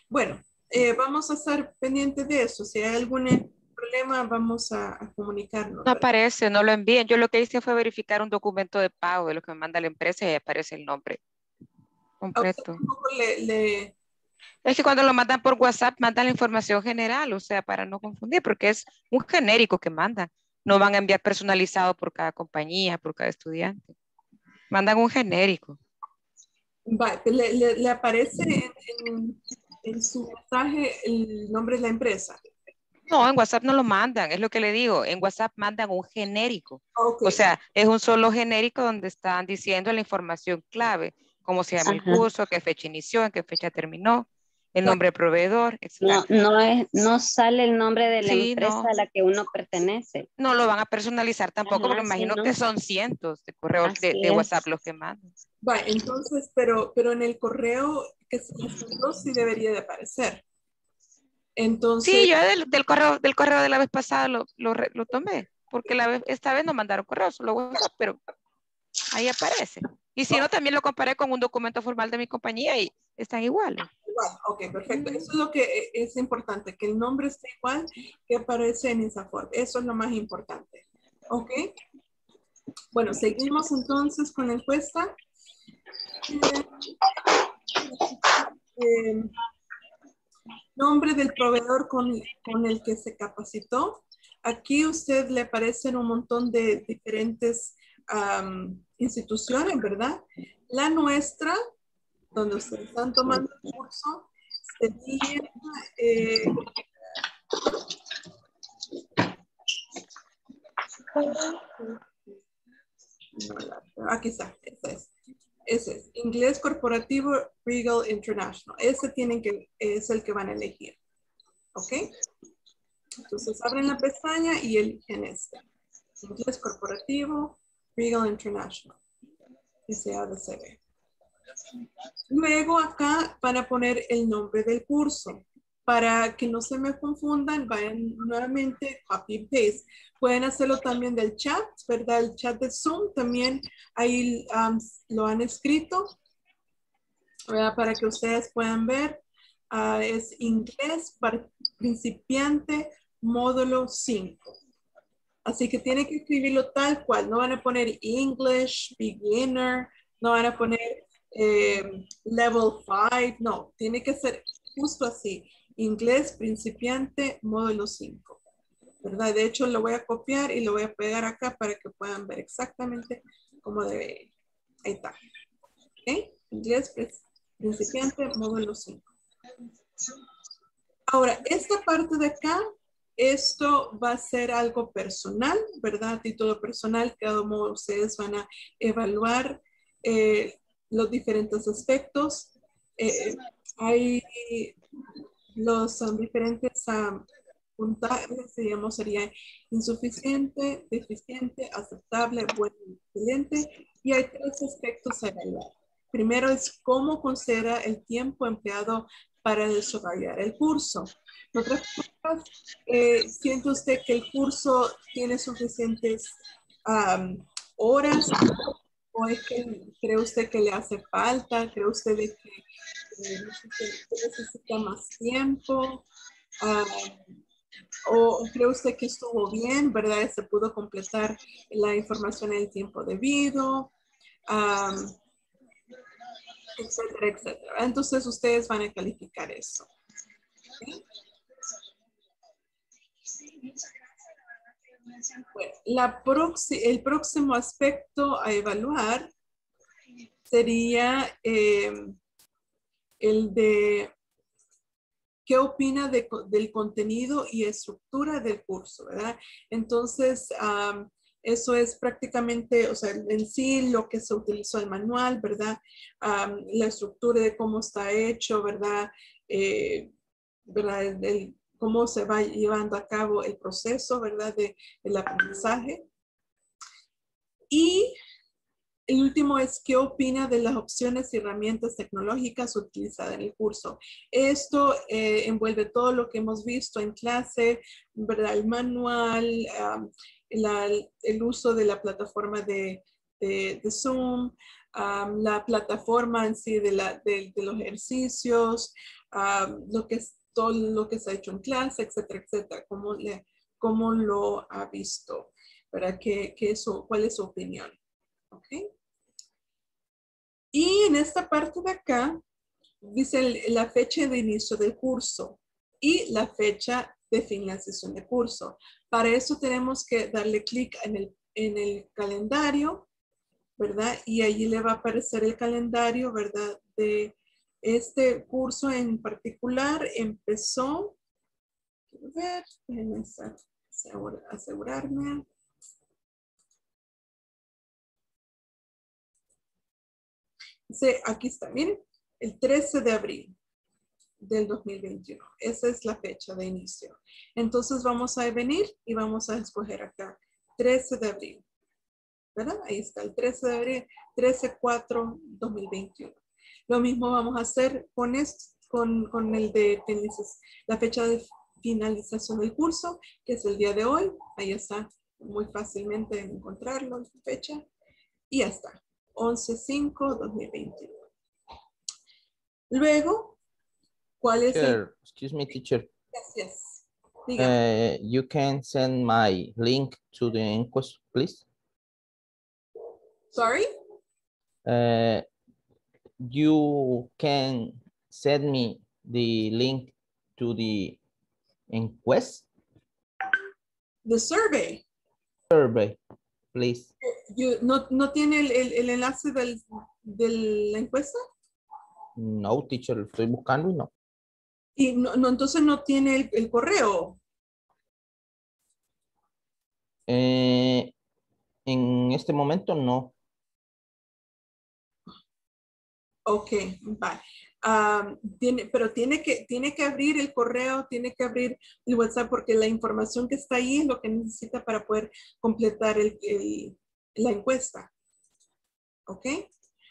Bueno, eh, vamos a estar pendientes de eso. Si hay alguna... problema, vamos a, a comunicarnos. No aparece, no lo envíen. Yo lo que hice fue verificar un documento de pago de lo que me manda la empresa y ahí aparece el nombre completo. Le, le... Es que cuando lo mandan por WhatsApp, mandan la información general, o sea, para no confundir, porque es un genérico que mandan. No van a enviar personalizado por cada compañía, por cada estudiante. Mandan un genérico. Vale, le, le, le aparece en, en, en su mensaje el nombre de la empresa. No, en WhatsApp no lo mandan, es lo que le digo. En WhatsApp mandan un genérico. Okay. O sea, es un solo genérico donde están diciendo la información clave, cómo se llama, ajá, el curso, qué fecha inició, en qué fecha terminó, el nombre del proveedor, etcétera. No, no, es, no sale el nombre de la sí, empresa no. a la que uno pertenece. No lo van a personalizar tampoco, ajá, porque sí, imagino no. que son cientos de correos de, de WhatsApp los que mandan. Vale, entonces, pero, pero en el correo que se mandó sí debería de aparecer. Entonces, sí, yo del, del, correo, del correo de la vez pasada lo, lo, lo tomé, porque la vez, esta vez no mandaron correo, solo WhatsApp, pero ahí aparece. Y si no, también lo comparé con un documento formal de mi compañía y están iguales. Igual, ok, perfecto. Eso es lo que es importante, que el nombre esté igual que aparece en INSAFORP. Eso es lo más importante. Ok. Bueno, seguimos entonces con la encuesta. Eh, eh, Nombre del proveedor con, con el que se capacitó. Aquí a usted le aparecen un montón de diferentes um, instituciones, ¿verdad? La nuestra, donde ustedes están tomando el curso, sería eh, Aquí está, ese es. Ese es, Inglés Corporativo Regal International. Ese tienen que, es el que van a elegir. ¿Ok? Entonces abren la pestaña y eligen este. Inglés Corporativo Regal International. Y se abre, se ve. Luego acá van a poner el nombre del curso. Para que no se me confundan, vayan nuevamente copy and paste. Pueden hacerlo también del chat, ¿verdad? El chat de Zoom también ahí um, lo han escrito, ¿verdad? Para que ustedes puedan ver. Uh, es Inglés para principiante módulo cinco. Así que tienen que escribirlo tal cual. No van a poner English beginner, no van a poner eh, level five, no. Tiene que ser justo así. Inglés principiante módulo cinco, ¿verdad? De hecho, lo voy a copiar y lo voy a pegar acá para que puedan ver exactamente cómo debe ir. Ahí está. ¿Okay? Inglés principiante módulo cinco. Ahora, esta parte de acá, esto va a ser algo personal, ¿verdad? A título personal, cada uno de ustedes van a evaluar eh, los diferentes aspectos. Eh, hay... Los um, diferentes um, puntajes, digamos, serían insuficiente, deficiente, aceptable, bueno, excelente. Y hay tres aspectos a evaluar. Primero es cómo considera el tiempo empleado para desarrollar el curso. En otras palabras, eh, ¿siente usted que el curso tiene suficientes um, horas? ¿O es que cree usted que le hace falta? ¿Cree usted de que Eh, necesita más tiempo? Uh, ¿O cree usted que estuvo bien, verdad? ¿Se pudo completar la información en el tiempo debido? Um, etcétera, etcétera. Entonces, ustedes van a calificar eso. ¿Okay? Bueno, la el próximo aspecto a evaluar sería Eh, el de qué opina de, del contenido y estructura del curso, ¿verdad? Entonces, um, eso es prácticamente, o sea, en sí lo que se utilizó el manual, ¿verdad? Um, la estructura de cómo está hecho, ¿verdad? Eh, ¿verdad? El, el, cómo se va llevando a cabo el proceso, ¿verdad? De, del aprendizaje. Y el último es qué opina de las opciones y herramientas tecnológicas utilizadas en el curso. Esto eh, envuelve todo lo que hemos visto en clase, ¿verdad? El manual, um, la, el uso de la plataforma de, de, de Zoom, um, la plataforma en sí de, la, de, de los ejercicios, um, lo que es, todo lo que se ha hecho en clase, etcétera, etcétera. ¿Cómo, le, cómo lo ha visto? ¿Verdad? ¿Qué, qué es su, ¿Cuál es su opinión? ¿Okay? Y en esta parte de acá dice la fecha de inicio del curso y la fecha de finalización del curso. Para eso tenemos que darle clic en el, en el calendario, ¿verdad? Y allí le va a aparecer el calendario, ¿verdad? De este curso en particular. Empezó, a ver, déjenme asegurarme. Aquí está, miren, el trece de abril del dos mil veintiuno. Esa es la fecha de inicio. Entonces vamos a venir y vamos a escoger acá, trece de abril. ¿Verdad? Ahí está, el trece de abril, trece cuatro dos mil veintiuno. Lo mismo vamos a hacer con, esto, con, con el de la fecha de finalización del curso, que es el día de hoy. Ahí está, muy fácilmente encontrarlo, la fecha. Y ya está. once cinco dos mil veintiuno. Luego, ¿cuál es el? Excuse me, teacher. Gracias. Uh, you can send my link to the inquest, please. Sorry? Uh, you can send me the link to the inquest? The survey. Survey, please. You, no, ¿No tiene el, el, el enlace del, de la encuesta? No, teacher, lo estoy buscando y no. Y no, no entonces no tiene el, el correo. Eh, en este momento no. Ok, vale. Um, tiene, pero tiene que, tiene que abrir el correo, tiene que abrir el WhatsApp, porque la información que está ahí es lo que necesita para poder completar el, el, la encuesta. ¿Ok?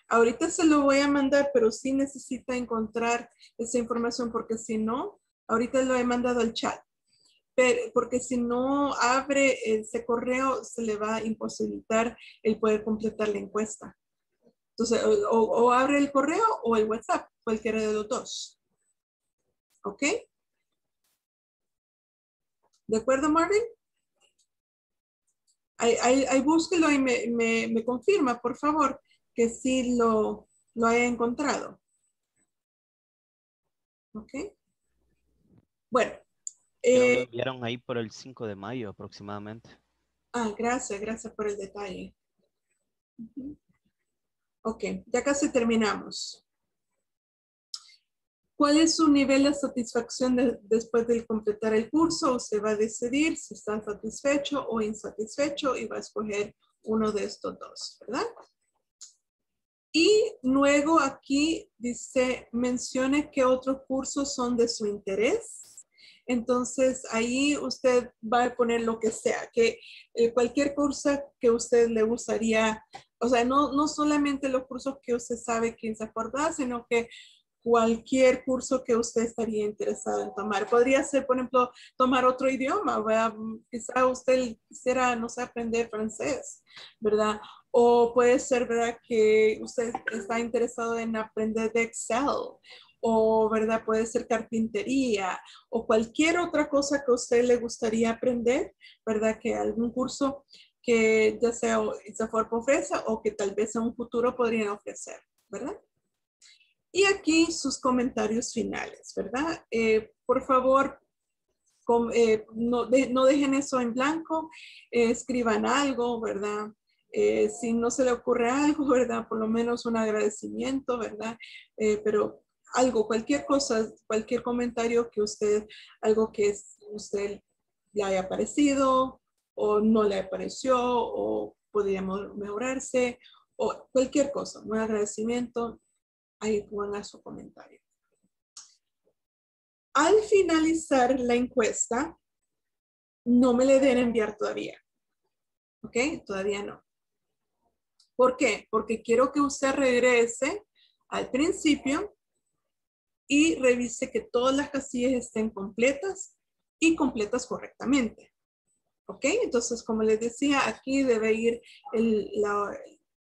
Ahorita se lo voy a mandar, pero sí necesita encontrar esa información, porque si no, ahorita lo he mandado al chat. Pero, porque si no abre ese correo, se le va a imposibilitar el poder completar la encuesta. Entonces, o, o abre el correo o el WhatsApp, cualquiera de los dos. ¿Ok? ¿De acuerdo, Marvin? Ahí, ahí, ahí búsquelo y me, me, me confirma, por favor, que sí lo, lo haya encontrado. ¿Ok? Bueno. Eh, lo enviaron ahí por el cinco de mayo aproximadamente. Ah, gracias, gracias por el detalle. Uh-huh. Ok, ya casi terminamos. ¿Cuál es su nivel de satisfacción de, después de completar el curso? Usted va a decidir si está satisfecho o insatisfecho y va a escoger uno de estos dos, ¿verdad? Y luego aquí dice, mencione qué otros cursos son de su interés. Entonces ahí usted va a poner lo que sea, que eh, cualquier curso que usted le gustaría. O sea, no, no solamente los cursos que usted sabe que INSAFORP da, sino que cualquier curso que usted estaría interesado en tomar. Podría ser, por ejemplo, tomar otro idioma, ¿verdad? Quizá usted quisiera, no sé, aprender francés, ¿verdad? O puede ser, ¿verdad?, que usted está interesado en aprender de Excel, o, ¿verdad?, puede ser carpintería, o cualquier otra cosa que a usted le gustaría aprender, ¿verdad?, que algún curso que ya sea INSAFORP ofrece o que tal vez en un futuro podrían ofrecer, ¿verdad? Y aquí sus comentarios finales, ¿verdad? Eh, por favor, com, eh, no, de, no dejen eso en blanco, eh, escriban algo, ¿verdad? Eh, si no se le ocurre algo, ¿verdad? Por lo menos un agradecimiento, ¿verdad? Eh, pero algo, cualquier cosa, cualquier comentario que usted, algo que es, usted le haya parecido, o no le pareció, o podríamos mejorarse, o cualquier cosa. Un agradecimiento, ahí ponga su comentario. Al finalizar la encuesta, no me le den enviar todavía. ¿Ok? Todavía no. ¿Por qué? Porque quiero que usted regrese al principio y revise que todas las casillas estén completas y completas correctamente. ¿Ok? Entonces, como les decía, aquí debe ir el, la,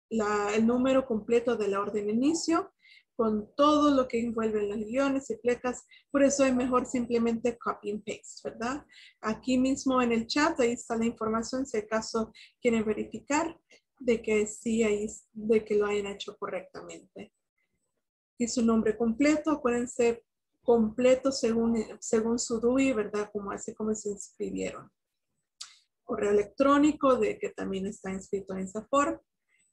la, el número completo de la orden de inicio con todo lo que envuelven los guiones y plecas. Por eso es mejor simplemente copy and paste, ¿verdad? Aquí mismo en el chat, ahí está la información, si acaso quieren verificar de que sí, ahí, de que lo hayan hecho correctamente. Y su nombre completo, acuérdense, completo según, según su D U I, ¿verdad? Como así como se inscribieron. Correo electrónico de que también está inscrito en INSAFORP,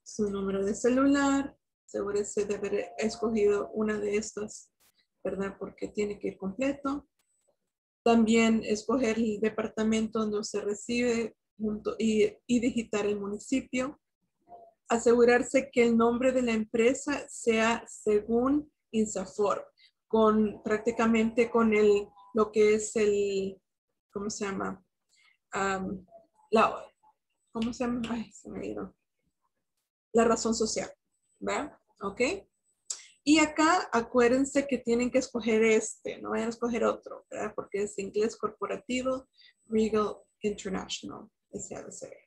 su número de celular, asegúrese de haber escogido una de estas, ¿verdad? Porque tiene que ir completo. También escoger el departamento donde se recibe junto, y, y digitar el municipio. Asegurarse que el nombre de la empresa sea según INSAFORP, con prácticamente con el, lo que es el, ¿cómo se llama? Um, La, ¿cómo se llama? Ay, se me olvidó. La razón social, ¿verdad? ¿Ok? Y acá acuérdense que tienen que escoger este, no vayan a escoger otro, ¿verdad? Porque es Inglés Corporativo Regal International, S A D C.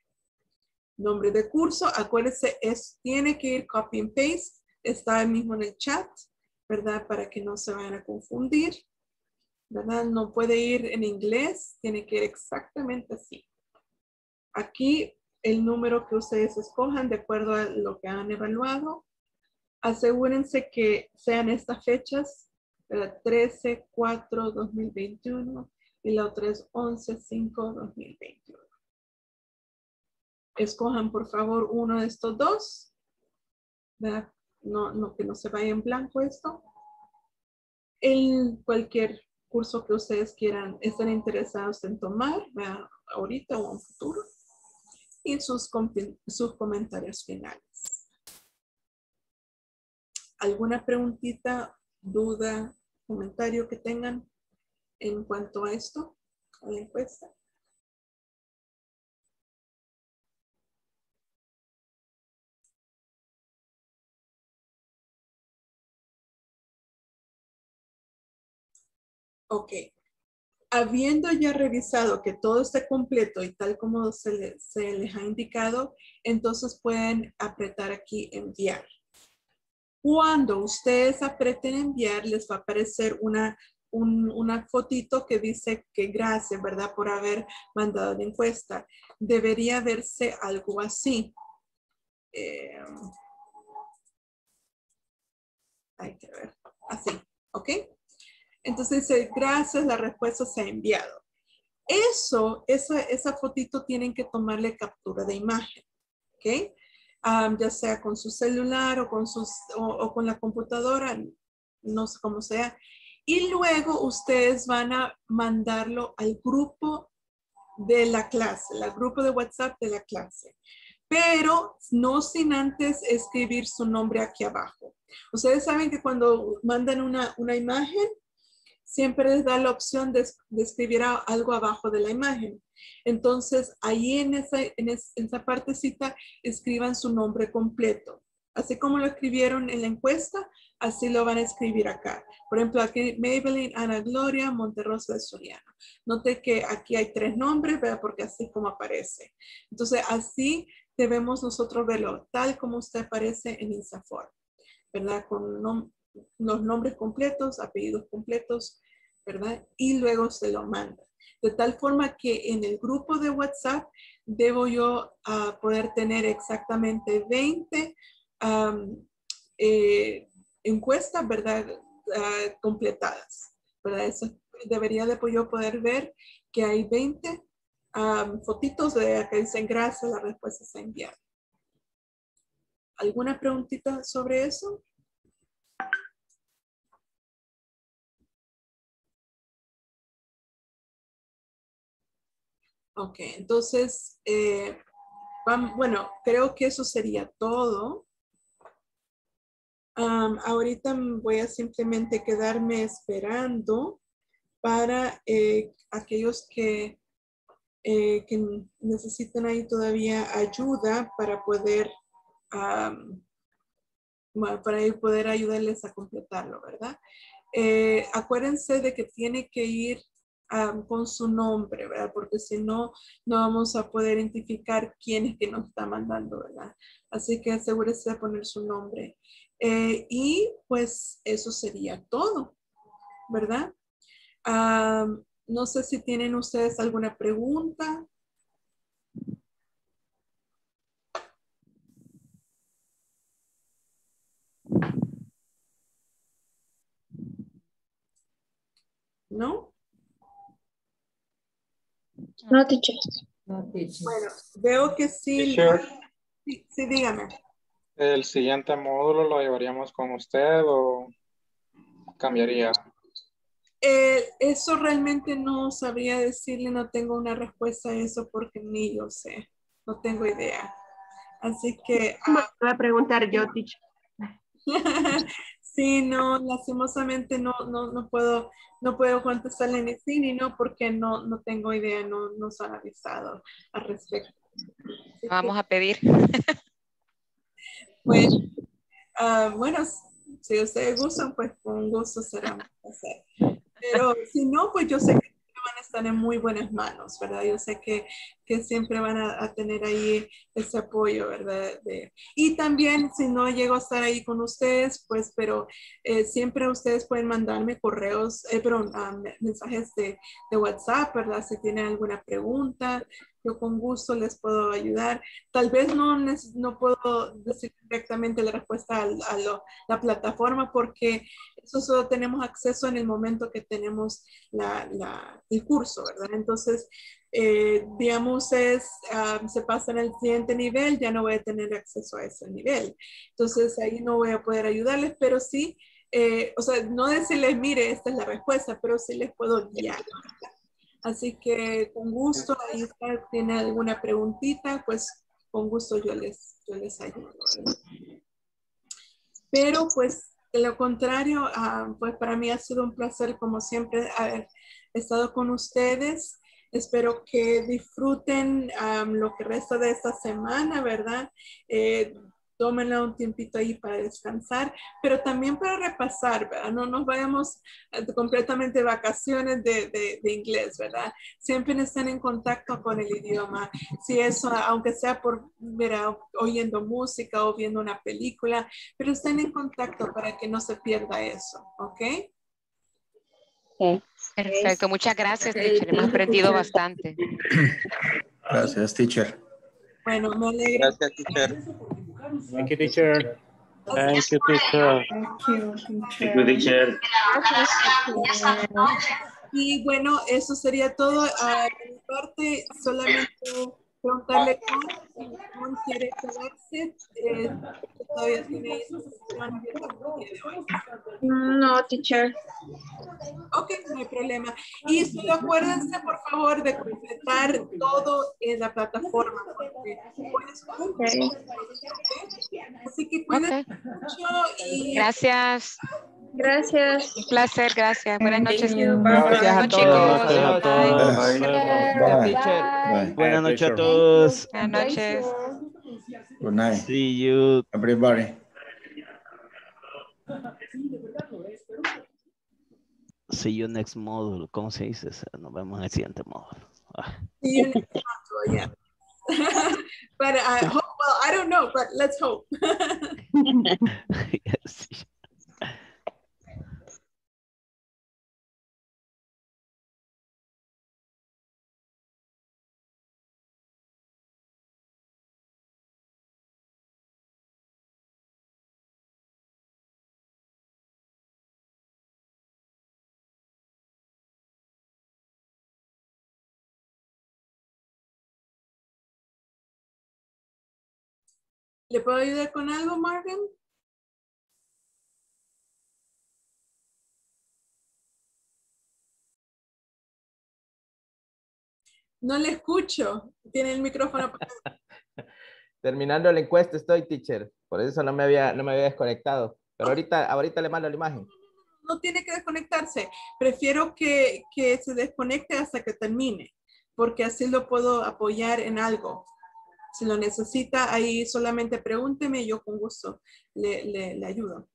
Nombre de curso, acuérdense, es, tiene que ir copy and paste, está mismo en el chat, ¿verdad? Para que no se vayan a confundir, ¿verdad? No puede ir en inglés, tiene que ir exactamente así. Aquí el número que ustedes escojan de acuerdo a lo que han evaluado. Asegúrense que sean estas fechas, ¿verdad? trece cuatro dos mil veintiuno y la otra es once cinco dos mil veintiuno. Escojan por favor uno de estos dos, ¿verdad? No, no, que no se vaya en blanco esto. En cualquier curso que ustedes quieran, estén interesados en tomar, ¿verdad? Ahorita o en futuro, y sus, sus comentarios finales. ¿Alguna preguntita, duda, comentario que tengan en cuanto a esto, a la encuesta? Ok. Habiendo ya revisado que todo esté completo y tal como se, le, se les ha indicado, entonces pueden apretar aquí enviar. Cuando ustedes apreten enviar, les va a aparecer una, un, una fotito que dice que gracias, ¿verdad? Por haber mandado la encuesta. Debería verse algo así. Eh, hay que ver. Así, ¿ok? Entonces dice, gracias, la respuesta se ha enviado. Eso, esa, esa fotito tienen que tomarle captura de imagen, ¿ok? Um, ya sea con su celular o con, sus, o, o con la computadora, no sé cómo sea. Y luego ustedes van a mandarlo al grupo de la clase, al grupo de WhatsApp de la clase. Pero no sin antes escribir su nombre aquí abajo. Ustedes saben que cuando mandan una, una imagen, siempre les da la opción de, de escribir algo abajo de la imagen. Entonces, ahí en esa, en es, en esa partecita, escriban su nombre completo. Así como lo escribieron en la encuesta, así lo van a escribir acá. Por ejemplo, aquí Maybelline, Ana Gloria, Monterrosa de Soriano. Note que aquí hay tres nombres, ¿verdad? Porque así como aparece. Entonces, así debemos nosotros verlo, tal como usted aparece en INSAFORP, ¿verdad? Con nom- los nombres completos, apellidos completos, ¿verdad? Y luego se lo manda. De tal forma que en el grupo de WhatsApp debo yo uh, poder tener exactamente veinte um, eh, encuestas, ¿verdad? Uh, completadas, ¿verdad? Eso debería de yo poder ver que hay veinte um, fotitos de que dicen gracias, la respuesta se ha enviado. ¿Alguna preguntita sobre eso? Ok, entonces, eh, vamos, bueno, creo que eso sería todo. Um, ahorita voy a simplemente quedarme esperando para eh, aquellos que, eh, que necesitan ahí todavía ayuda para poder, um, para poder ayudarles a completarlo, ¿verdad? Eh, acuérdense de que tiene que ir Um, con su nombre, ¿verdad? Porque si no, no vamos a poder identificar quién es que nos está mandando, ¿verdad? Así que asegúrese de poner su nombre. Eh, y pues eso sería todo, ¿verdad? Um, no sé si tienen ustedes alguna pregunta. ¿No? No, teachers. No, teachers. Bueno, veo que sí. Teacher, sí, sí, dígame. ¿El siguiente módulo lo llevaríamos con usted o cambiaría? Eh, eso realmente no sabría decirle, no tengo una respuesta a eso porque ni yo sé, no tengo idea. Así que... Me voy a preguntar yo, teacher. Sí, no, lastimosamente no, no, no puedo, no puedo contestarle ni sí ni no, porque no, no tengo idea, no nos han avisado al respecto. Así vamos que, a pedir. Pues, uh, bueno, si ustedes gustan, pues con gusto será un placer. Pero si no, pues yo sé que van a estar en muy buenas manos, ¿verdad? Yo sé que, que siempre van a, a tener ahí ese apoyo, ¿verdad? De, y también, si no llego a estar ahí con ustedes, pues, pero eh, siempre ustedes pueden mandarme correos, eh, perdón, um, mensajes de, de WhatsApp, ¿verdad? Si tienen alguna pregunta, yo con gusto les puedo ayudar. Tal vez no, no puedo decir directamente la respuesta a, a lo, la plataforma porque eso solo tenemos acceso en el momento que tenemos la, la, el curso, ¿verdad? Entonces, eh, digamos, es, uh, se pasa en el siguiente nivel, ya no voy a tener acceso a ese nivel. Entonces, ahí no voy a poder ayudarles, pero sí, eh, o sea, no decirles, mire, esta es la respuesta, pero sí les puedo guiar. Así que con gusto, si usted tiene alguna preguntita, pues con gusto yo les, yo les ayudo. Pero pues de lo contrario, uh, pues para mí ha sido un placer como siempre haber estado con ustedes. Espero que disfruten um, lo que resta de esta semana, ¿verdad? Eh, Tómenla un tiempito ahí para descansar, pero también para repasar, ¿verdad? No nos vayamos completamente de vacaciones de, de, de inglés, ¿verdad? Siempre estén en contacto con el idioma. Si eso, aunque sea por, mira, oyendo música o viendo una película, pero estén en contacto para que no se pierda eso, ¿ok? Sí. Perfecto. Muchas gracias, teacher. Hemos aprendido bastante. Gracias, teacher. Bueno, me alegro. Gracias, teacher. Thank you, teacher. Thank you, teacher. Thank you, teacher. Thank you, teacher. Y bueno, eso sería todo. De mi parte, solamente preguntarle cómo quiere quedarse. Eh, ¿Todavía tiene sesión abierta el día de hoy? No, teacher. Ok, no hay problema. Y solo acuérdense, por favor, de completar todo en la plataforma. Porque puedes... okay. Así que cuídense mucho. Y... gracias. Gracias. Un placer, gracias. Buenas noches. Gracias a todos. Gracias a todos. Bye. Bye. Bye. Bye. Buenas noches a todos. Buenas noches. Good night. See you, everybody. See you next módulo. ¿Cómo se dice? Nos vemos en el siguiente módulo. Ah. See you next módulo, yeah. But I hope, well, I don't know, but let's hope. Yes. ¿Le puedo ayudar con algo, Marvin? No le escucho. Tiene el micrófono. Terminando la encuesta estoy, teacher. Por eso no me había, no me había desconectado. Pero ahorita, ahorita le mando la imagen. No tiene que desconectarse. Prefiero que, que se desconecte hasta que termine. Porque así lo puedo apoyar en algo. Si lo necesita, ahí solamente pregúnteme y yo con gusto le, le, le ayudo.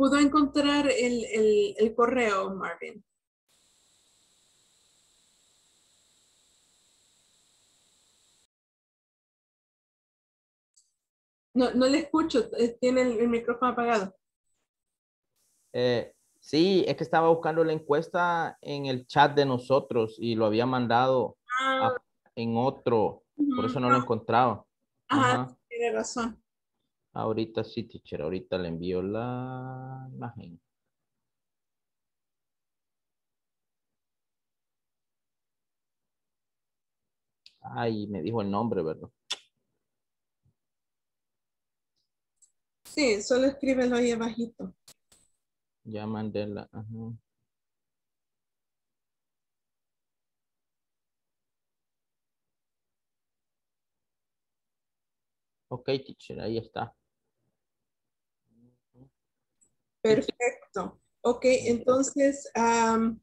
¿Pudo encontrar el, el, el correo, Marvin? No, no le escucho. Tiene el, el micrófono apagado. Eh, sí, es que estaba buscando la encuesta en el chat de nosotros y lo había mandado ah. a, en otro. Uh-huh. Por eso no lo he encontrado. Ajá, Ajá. Tiene razón. Ahorita sí, teacher. Ahorita le envío la imagen. Ay, me dijo el nombre, ¿verdad? Sí, solo escríbelo ahí abajito. Ya mandé la, ajá. Ok, teacher, ahí está. Perfecto. Ok, entonces, um,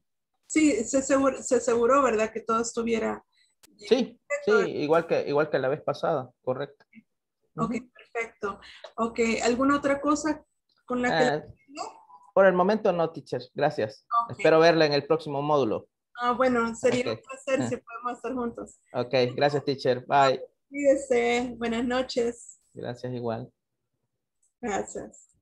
sí, se aseguró, se aseguró, ¿verdad? Que todo estuviera... Sí, sí, igual que, igual que la vez pasada, correcto. Ok, uh-huh. Perfecto. Ok, ¿alguna otra cosa con la que... Eh, por el momento no, teacher, gracias. Okay. Espero verla en el próximo módulo. Ah, bueno, sería okay. Un placer uh-huh. Si podemos estar juntos. Ok, gracias, teacher. Bye. Cuídese, buenas noches. Gracias, igual. Gracias.